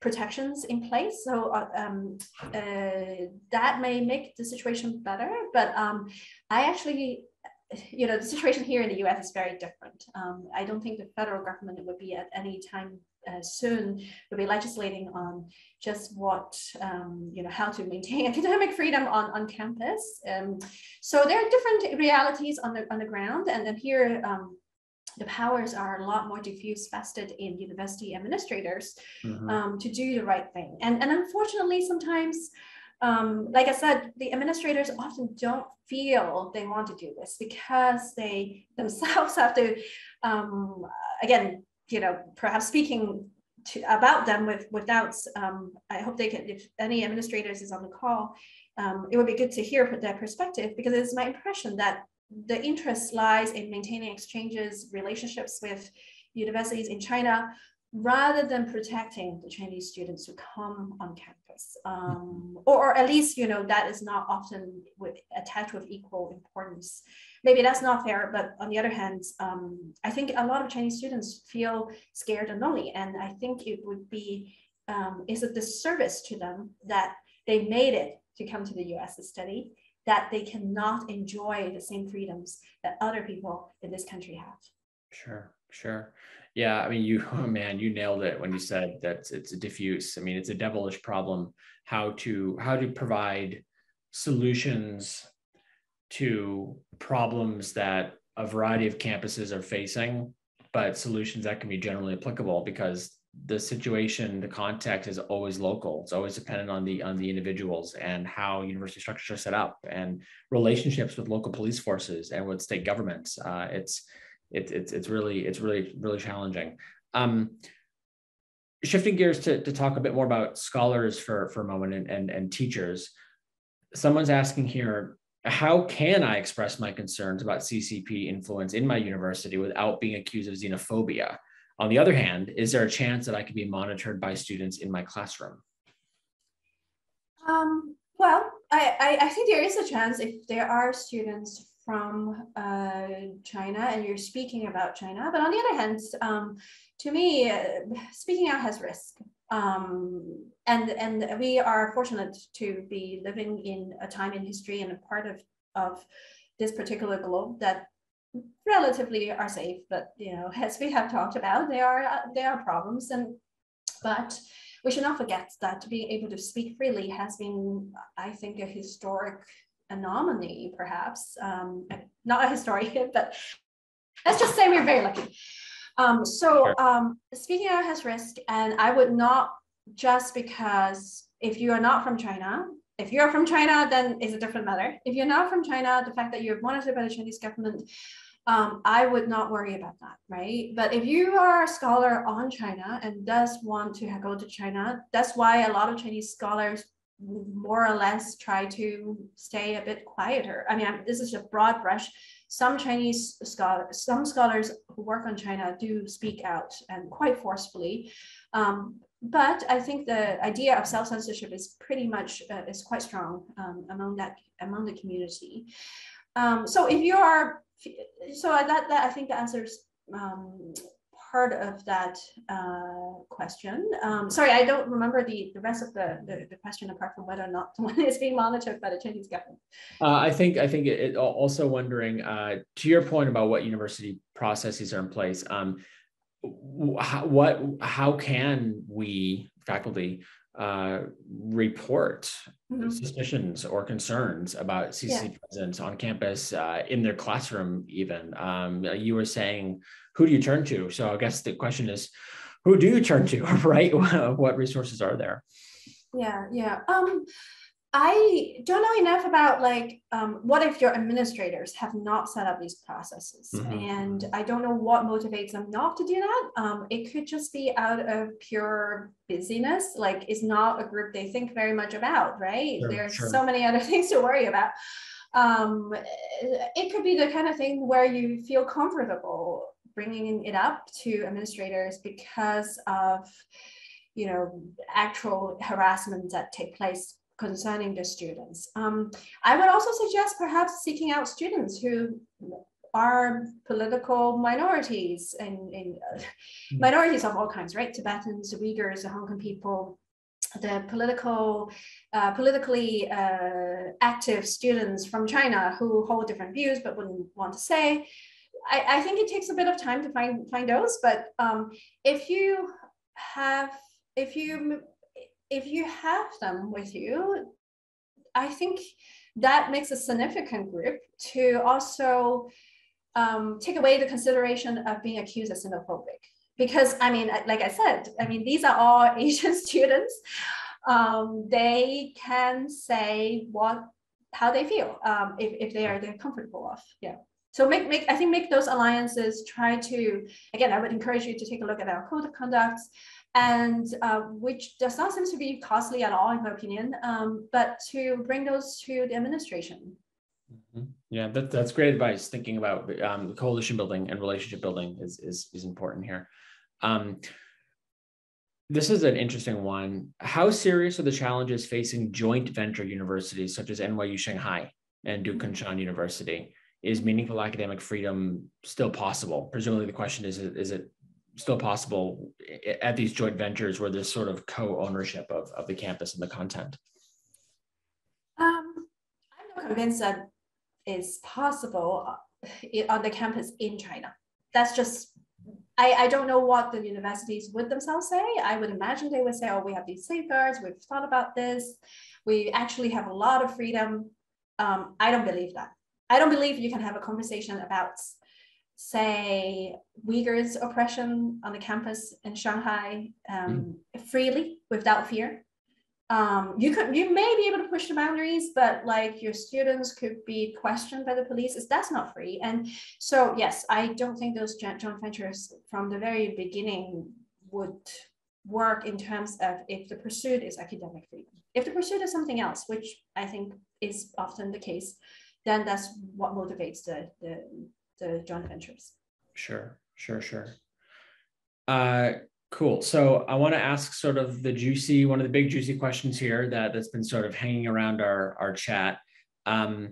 protections in place. So that may make the situation better, but I actually, you know, the situation here in the US is very different. I don't think the federal government would be at any time soon will be legislating on just what, you know, how to maintain academic freedom on campus. So there are different realities on the ground. And then here, the powers are a lot more diffuse, vested in university administrators to do the right thing. And unfortunately, sometimes, like I said, the administrators often don't feel they want to do this because they themselves have to, again, you know, perhaps speaking about them without, I hope they can, if any administrators is on the call, it would be good to hear their perspective, because it's my impression that the interest lies in maintaining exchanges, relationships with universities in China, rather than protecting the Chinese students who come on campus. Or at least, you know, that is not often attached with equal importance. Maybe that's not fair, but on the other hand, I think a lot of Chinese students feel scared and lonely. And I think it would be, it's a disservice to them that they made it to come to the US to study, that they cannot enjoy the same freedoms that other people in this country have. Sure, sure. Yeah, I mean, you nailed it when you said that it's a diffuse. I mean, it's a devilish problem. How to provide solutions to problems that a variety of campuses are facing, but solutions that can be generally applicable, because the situation, the context is always local. It's always dependent on the individuals and how university structures are set up and relationships with local police forces and with state governments. It's really challenging. Shifting gears to talk a bit more about scholars for a moment and teachers. Someone's asking here, how can I express my concerns about CCP influence in my university without being accused of xenophobia? On the other hand, is there a chance that I could be monitored by students in my classroom? Well, I think there is a chance if there are students from China and you're speaking about China. But on the other hand, to me, speaking out has risk. And we are fortunate to be living in a time in history and a part of this particular globe that relatively are safe. But you know, as we have talked about, there are problems, but we should not forget that being able to speak freely has been, I think, a historic anomaly, perhaps not a historian, but let's just say we're very lucky. Speaking out has risk, and I would not, just because if you are not from China, if you're from China, then it's a different matter. If you're not from China, the fact that you're monitored by the Chinese government, I would not worry about that, right? But if you are a scholar on China and does want to go to China, that's why a lot of Chinese scholars more or less try to stay a bit quieter. I mean, this is a broad brush. Some Chinese scholars, some scholars who work on China do speak out and quite forcefully. But I think the idea of self-censorship is pretty much, is quite strong among the community. So if you are, so that I think the answer is part of that question. Sorry, I don't remember the rest of the question apart from whether or not one is being monitored by the Chinese government. I think it also wondering to your point about what university processes are in place. How can we faculty report mm-hmm. suspicions or concerns about CCP yeah. presence on campus, in their classroom even? You were saying, who do you turn to? So I guess the question is, who do you turn to, right? What resources are there? Yeah. I don't know enough about what if your administrators have not set up these processes, mm-hmm. and I don't know what motivates them not to do that. It could just be out of pure busyness, like it's not a group they think very much about, right? Sure, there's so many other things to worry about. It could be the kind of thing where you feel comfortable bringing it up to administrators because of, you know, actual harassments that take place concerning the students. I would also suggest perhaps seeking out students who are political minorities and minorities of all kinds, right? Tibetans, Uyghurs, the Hong Kong people, the politically active students from China who hold different views but wouldn't want to say. I think it takes a bit of time to find those, but if you have them with you, I think that makes a significant group to also take away the consideration of being accused as xenophobic. Because, I mean, like I said, I mean, these are all Asian students. They can say how they feel if they're comfortable with. Yeah. So make those alliances. Try to, again, I would encourage you to take a look at our code of conduct, and which does not seem to be costly at all, in my opinion, but to bring those to the administration. Mm-hmm. Yeah, that's great advice. Thinking about coalition building and relationship building is important here. This is an interesting one. How serious are the challenges facing joint venture universities such as NYU Shanghai and Duke Kunshan University? Is meaningful academic freedom still possible? Presumably the question is it still possible at these joint ventures where there's sort of co-ownership of the campus and the content? I'm not convinced that it's possible on the campus in China. That's just, I don't know what the universities would themselves say. I would imagine they would say, oh, we have these safeguards, we've thought about this, we actually have a lot of freedom. I don't believe that. I don't believe you can have a conversation about, say, Uyghurs' oppression on the campus in Shanghai freely without fear. You may be able to push the boundaries, but like your students could be questioned by the police. That's not free. And so, yes, I don't think those joint ventures from the very beginning would work in terms of if the pursuit is academic freedom. If the pursuit is something else, which I think is often the case, then that's what motivates the joint ventures. Sure. Cool. So I want to ask sort of the juicy, one of the big juicy questions here that's been sort of hanging around our chat. I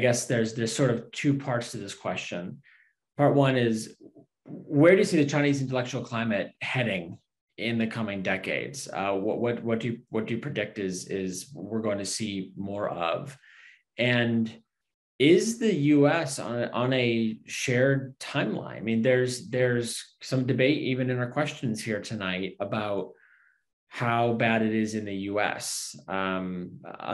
guess there's sort of two parts to this question. Part one is, where do you see the Chinese intellectual climate heading in the coming decades? What do you predict is we're going to see more of? And is the U.S. on a shared timeline? I mean, there's some debate even in our questions here tonight about how bad it is in the U.S. On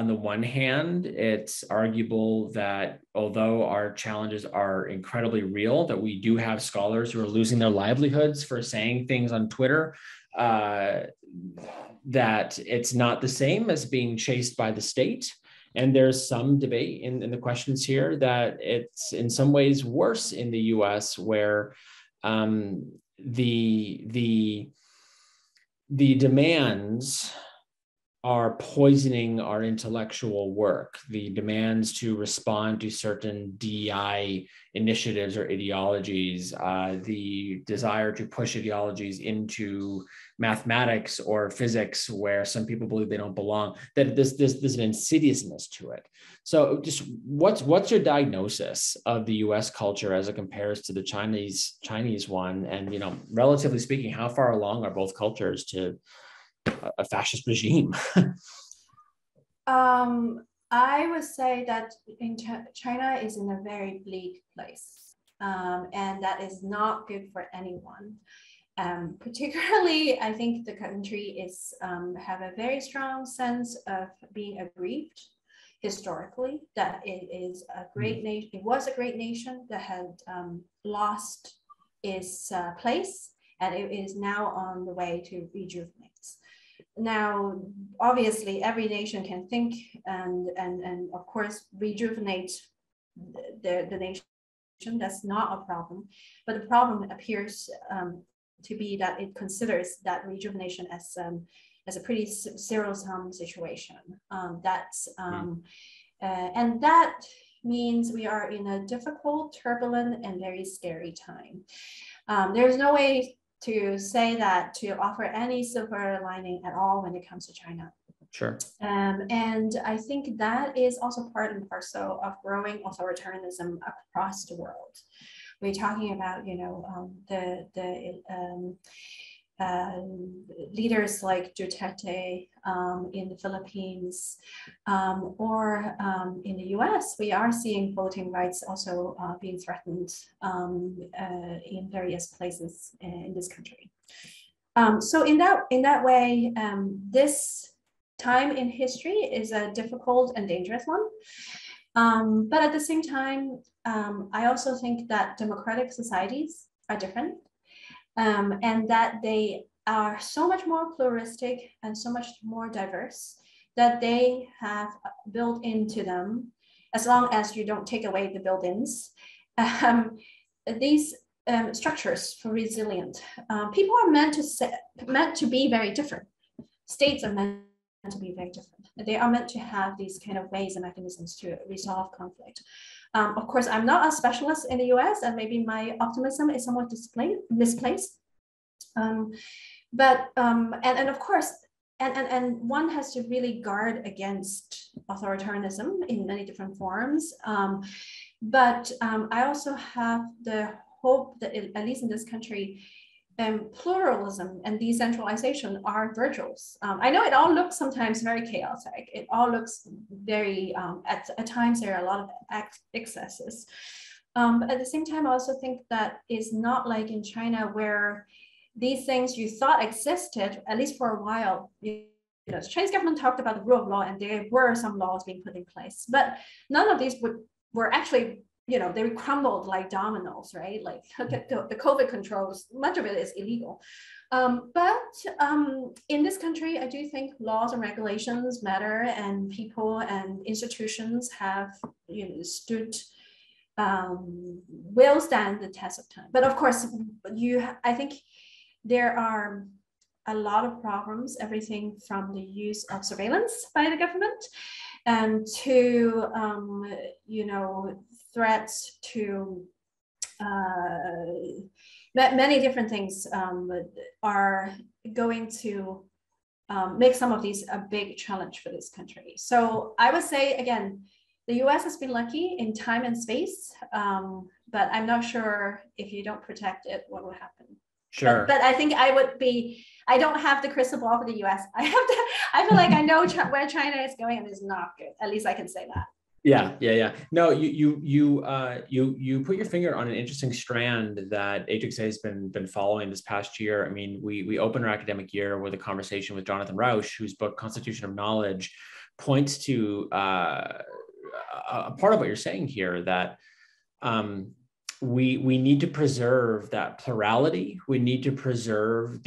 the one hand, it's arguable that although our challenges are incredibly real, that we do have scholars who are losing their livelihoods for saying things on Twitter, that it's not the same as being chased by the state. And there's some debate in the questions here that it's in some ways worse in the US, where the demands are poisoning our intellectual work. The demands to respond to certain DEI initiatives or ideologies, the desire to push ideologies into mathematics or physics, where some people believe they don't belong. That there's an insidiousness to it. So, just what's your diagnosis of the U.S. culture as it compares to the Chinese one? And you know, relatively speaking, how far along are both cultures to a fascist regime? I would say that China is in a very bleak place, and that is not good for anyone. Particularly, I think the country is have a very strong sense of being aggrieved historically that it is a great nation. It was a great nation that had lost its place, and it is now on the way to rejuvenate. Now, obviously, every nation can think and of course, rejuvenate the nation. That's not a problem. But the problem appears to be that it considers that rejuvenation as a pretty zero-sum situation. And that means we are in a difficult, turbulent, and very scary time. There's no way to say that, to offer any silver lining at all when it comes to China. Sure. And I think that is also part and parcel of growing authoritarianism across the world. We're talking about, you know, leaders like Duterte in the Philippines, or in the US, we are seeing voting rights also being threatened in various places in this country. So in that way, this time in history is a difficult and dangerous one. But at the same time, I also think that democratic societies are different. And that they are so much more pluralistic and so much more diverse that they have built into them, as long as you don't take away the built-ins, these structures for resilience. People are meant to be very different. States are meant to be very different. They are meant to have these kind of ways and mechanisms to resolve conflict. Of course, I'm not a specialist in the US, and maybe my optimism is somewhat misplaced. And of course, and one has to really guard against authoritarianism in many different forms. But I also have the hope that, at least in this country, pluralism and decentralization are virtues. I know it all looks sometimes very chaotic. It all looks very, at times there are a lot of excesses. But at the same time, I also think that it's not like in China, where these things you thought existed, at least for a while. The Chinese government talked about the rule of law, and there were some laws being put in place, but none of these were actually, you know, they crumbled like dominoes, right? Like the COVID controls, much of it is illegal. But in this country, I do think laws and regulations matter, and people and institutions have, you know, will stand the test of time. But of course, I think there are a lot of problems, everything from the use of surveillance by the government, and to, you know, threats to many different things are going to make some of these a big challenge for this country. So I would say, again, the US has been lucky in time and space, but I'm not sure if you don't protect it, what will happen. Sure. But I think I would be, I don't have the crystal ball for the US. I feel like I know where China is going and it's not good. At least I can say that. Yeah, yeah, yeah. No, you put your finger on an interesting strand that HXA has been following this past year. I mean, we opened our academic year with a conversation with Jonathan Rauch, whose book Constitution of Knowledge points to a part of what you're saying here, that we need to preserve that plurality. We need to preserve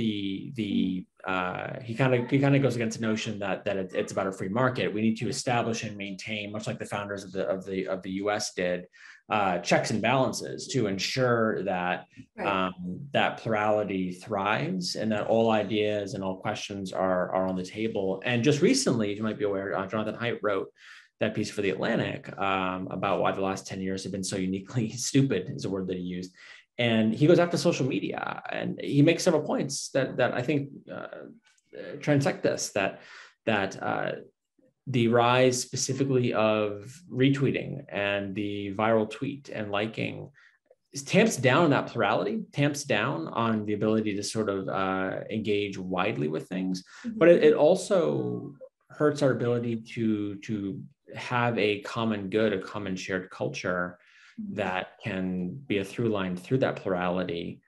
he kind of goes against the notion that it's about a free market. We need to establish and maintain, much like the founders of the U.S. did, checks and balances to ensure that that plurality thrives and that all ideas and all questions are on the table. And just recently, you might be aware, Jonathan Haidt wrote that piece for The Atlantic about why the last 10 years have been so uniquely stupid, is a word that he used. And he goes after social media, and he makes several points that I think transect this, that the rise specifically of retweeting and the viral tweet and liking tamps down that plurality, tamps down on the ability to sort of engage widely with things. Mm-hmm. But it also hurts our ability to have a common good, a common shared culture that can be a through line through that plurality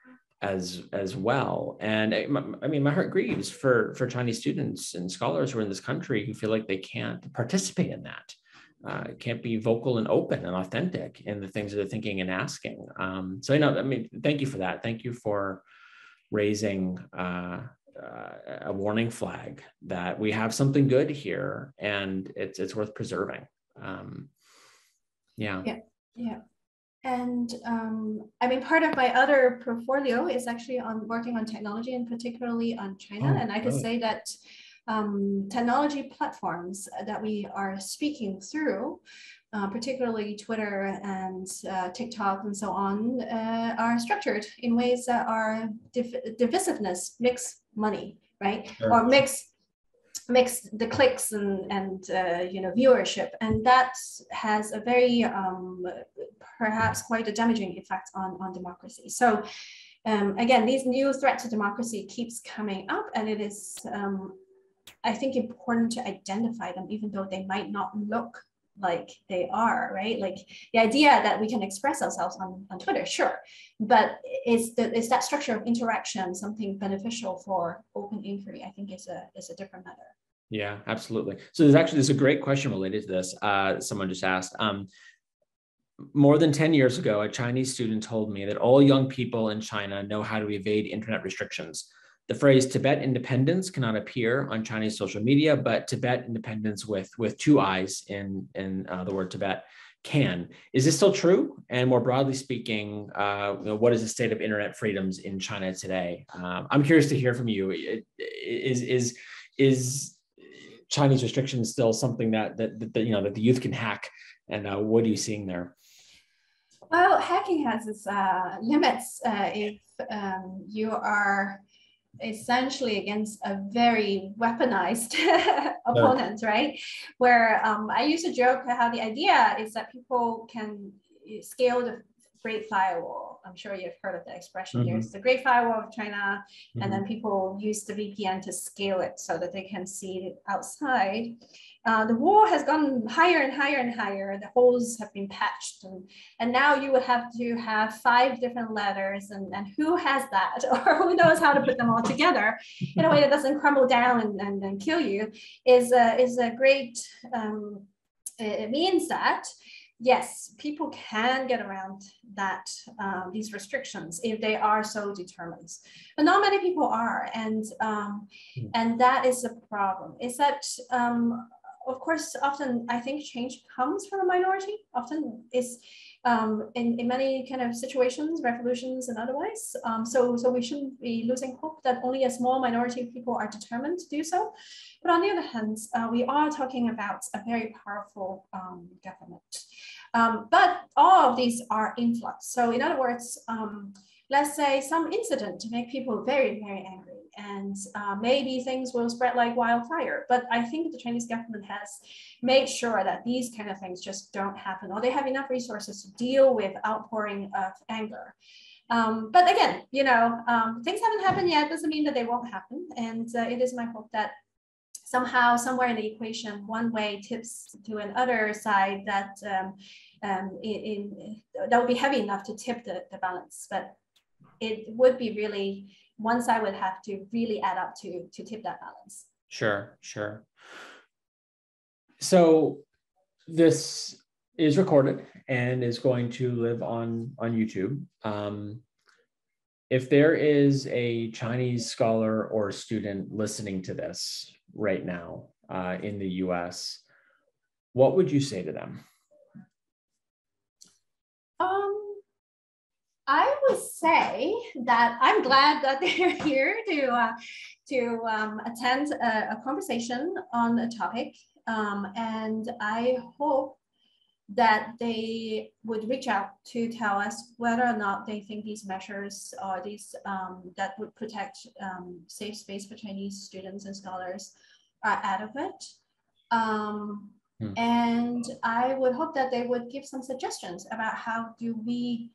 as well. And I mean, my heart grieves for Chinese students and scholars who are in this country who feel like they can't participate in that, can't be vocal and open and authentic in the things that they're thinking and asking. So, you know, I mean, thank you for that. Thank you for raising a warning flag that we have something good here and it's worth preserving. Yeah. And I mean, part of my other portfolio is actually on working on technology and particularly on China. And I could say that technology platforms that we are speaking through, particularly Twitter and TikTok and so on, are structured in ways that are divisiveness makes money, right? Sure. Or makes the clicks and you know, viewership, and that has a very perhaps quite a damaging effect on democracy. So again, these new threat to democracy keeps coming up, and it is I think important to identify them, even though they might not look like they are, right? Like the idea that we can express ourselves on Twitter, sure, but is that structure of interaction something beneficial for open inquiry? I think is a different matter. Yeah, absolutely. So there's a great question related to this. Someone just asked, more than 10 years ago, a Chinese student told me that all young people in China know how to evade internet restrictions. The phrase Tibet independence cannot appear on Chinese social media, but Tibet independence with two I's in the word Tibet can. Is this still true? And more broadly speaking, you know, what is the state of internet freedoms in China today? I'm curious to hear from you. Is Chinese restrictions still something that you know, that the youth can hack? And what are you seeing there? Well, hacking has its limits if you are essentially against a very weaponized opponent, right? Where I used to joke how the idea is that people can scale the Great Firewall. I'm sure you've heard of the expression here. It's the Great Firewall of China, and then people use the VPN to scale it so that they can see it outside. The wall has gone higher and higher and higher. The holes have been patched, and now you would have to have 5 different letters, and who has that, or who knows how to put them all together in a way that doesn't crumble down and kill you, is a great. It means that. Yes, people can get around that these restrictions if they are so determined, but not many people are, and that is the problem. Is that of course, often I think change comes from a minority. Often it's in many kind of situations, revolutions and otherwise. So we shouldn't be losing hope that only a small minority of people are determined to do so. But on the other hand, we are talking about a very powerful government. But all of these are in flux. So in other words, let's say, some incident to make people very, very angry. And maybe things will spread like wildfire. But I think the Chinese government has made sure that these kind of things just don't happen, or they have enough resources to deal with outpouring of anger. But again, you know, things haven't happened yet, doesn't mean that they won't happen. And it is my hope that somehow, somewhere in the equation, one way tips to another side that that would be heavy enough to tip the balance. But it would be really, one side would have to really add up to tip that balance. Sure, sure. So this is recorded and is going to live on YouTube. If there is a Chinese scholar or student listening to this right now in the US, what would you say to them? I would say that I'm glad that they're here to attend a conversation on a topic. And I hope that they would reach out to tell us whether or not they think these measures or these that would protect safe space for Chinese students and scholars are adequate. And I would hope that they would give some suggestions about how do we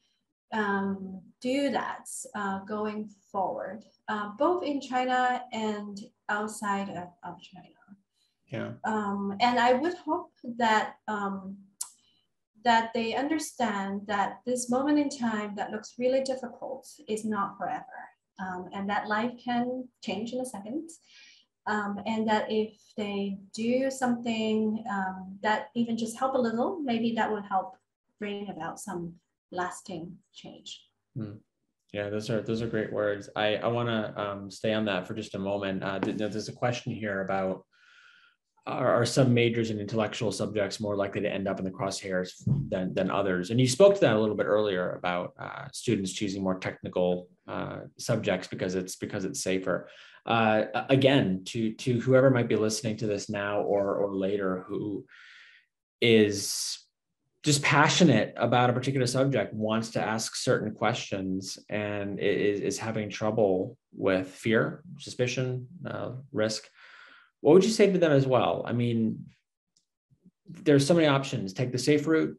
do that going forward, both in China and outside of China. Yeah. And I would hope that that they understand that this moment in time that looks really difficult is not forever, and that life can change in a second. And that if they do something that even just help a little, maybe that would help bring about some lasting change. Yeah, those are great words. I want to stay on that for just a moment. There's a question here about, are some majors in intellectual subjects more likely to end up in the crosshairs than others? And you spoke to that a little bit earlier about students choosing more technical subjects because it's safer. Again, to whoever might be listening to this now or later, who is just passionate about a particular subject, wants to ask certain questions, and is having trouble with fear, suspicion, risk, what would you say to them as well? I mean, there's so many options. Take the safe route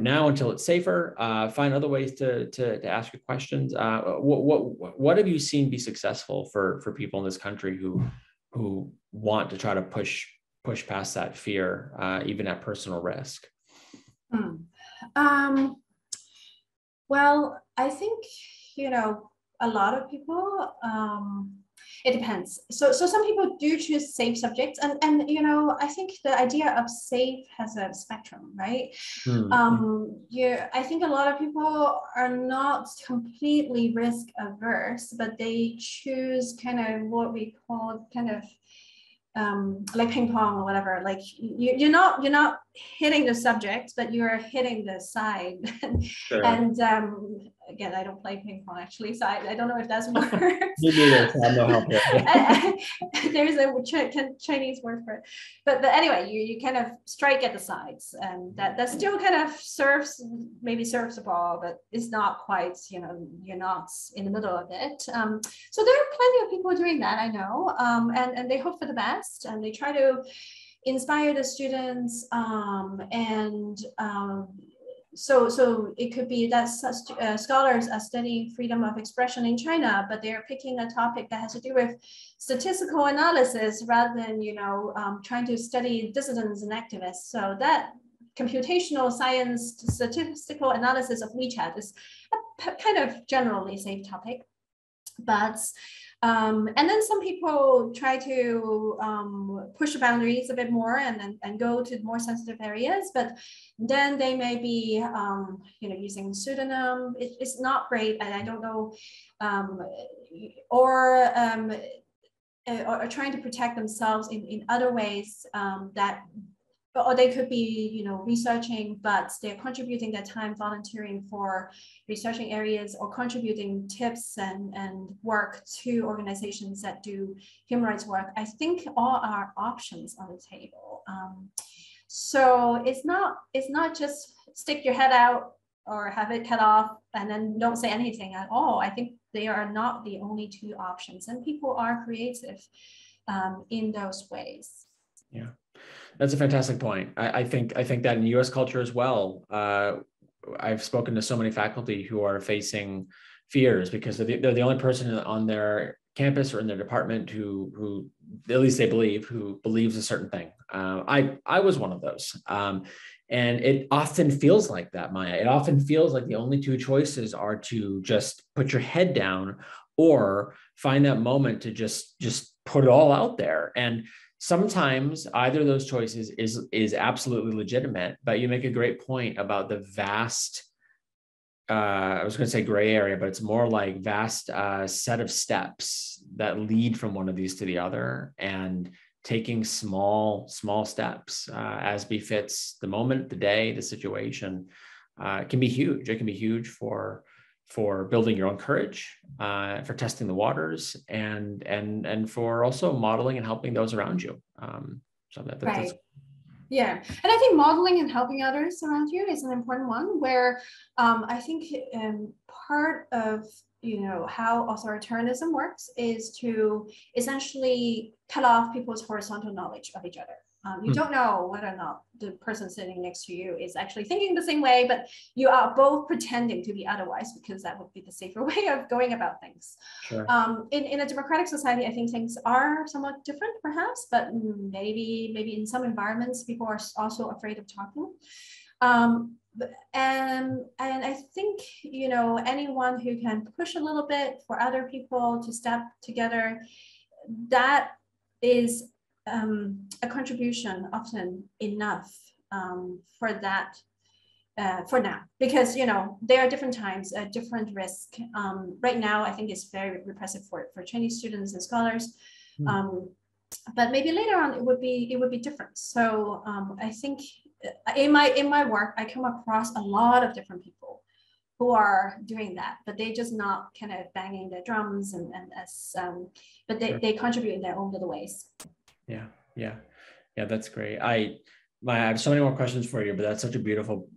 now until it's safer, find other ways to ask your questions. What have you seen be successful for people in this country who want to try to push past that fear, even at personal risk? Well, I think, you know, a lot of people, it depends. So some people do choose safe subjects, and you know, I think the idea of safe has a spectrum, right? I think a lot of people are not completely risk averse, but they choose kind of what we call kind of like ping pong or whatever, like you're not hitting the subject, but you're hitting the side. Sure. And again, I don't play ping pong actually, so I don't know if that's works. Me neither. I'm no help here. There's a Chinese word for it, but anyway, you kind of strike at the sides, and that still kind of serves the ball, but it's not quite, you know, you're not in the middle of it. So there are plenty of people doing that, I know, and they hope for the best, and they try to inspire the students, So it could be that scholars are studying freedom of expression in China, but they're picking a topic that has to do with statistical analysis rather than, you know, trying to study dissidents and activists. So that computational science, statistical analysis of WeChat is a kind of generally safe topic. But and then some people try to push the boundaries a bit more and go to more sensitive areas, but then they may be, you know, using pseudonym. It's not great, and I don't know, or trying to protect themselves in other ways that. Or they could be, you know, researching, but they're contributing their time volunteering for researching areas or contributing tips and work to organizations that do human rights work. I think all are options on the table. So it's not just stick your head out or have it cut off and then don't say anything at all. I think they are not the only two options, and people are creative in those ways. Yeah, that's a fantastic point. I think that in US culture as well, I've spoken to so many faculty who are facing fears because they're the only person on their campus or in their department who at least they believe, who believes a certain thing. I was one of those. And it often feels like that, Maya. It often feels like the only two choices are to just put your head down or find that moment to just put it all out there. And sometimes either of those choices is absolutely legitimate, but you make a great point about the vast, I was going to say gray area, but it's more like vast set of steps that lead from one of these to the other, and taking small steps as befits the moment, the day, the situation can be huge. It can be huge for building your own courage, for testing the waters, and for also modeling and helping those around you. Right. Yeah, and I think modeling and helping others around you is an important one, where I think part of how authoritarianism works is to essentially cut off people's horizontal knowledge of each other. You don't know whether or not the person sitting next to you is actually thinking the same way, but you are both pretending to be otherwise because that would be the safer way of going about things. Sure. In a democratic society, I think things are somewhat different perhaps, but maybe in some environments, people are also afraid of talking. And I think, anyone who can push a little bit for other people to step together, that is a contribution often enough for that, for now, because, there are different times, a different risk. Right now, I think it's very repressive for Chinese students and scholars. But maybe later on, it would be different. So I think in my work, I come across a lot of different people who are doing that, but they're just not kind of banging their drums but they contribute in their own little ways. Yeah, that's great. I have so many more questions for you, but that's such a beautiful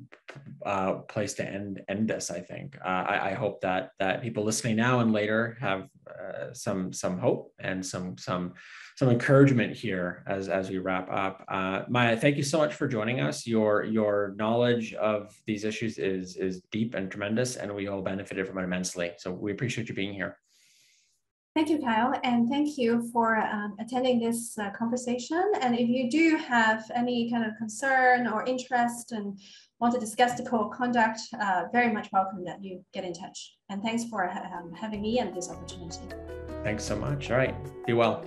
place to end this. I think I hope that people listening now and later have some hope and some encouragement here as we wrap up. Maya, thank you so much for joining us. Your knowledge of these issues is deep and tremendous, and we all benefited from it immensely. So we appreciate you being here. Thank you, Kyle, and thank you for attending this conversation. And if you do have any kind of concern or interest and want to discuss the code of conduct, very much welcome that you get in touch. And thanks for having me and this opportunity. Thanks so much. All right, be well.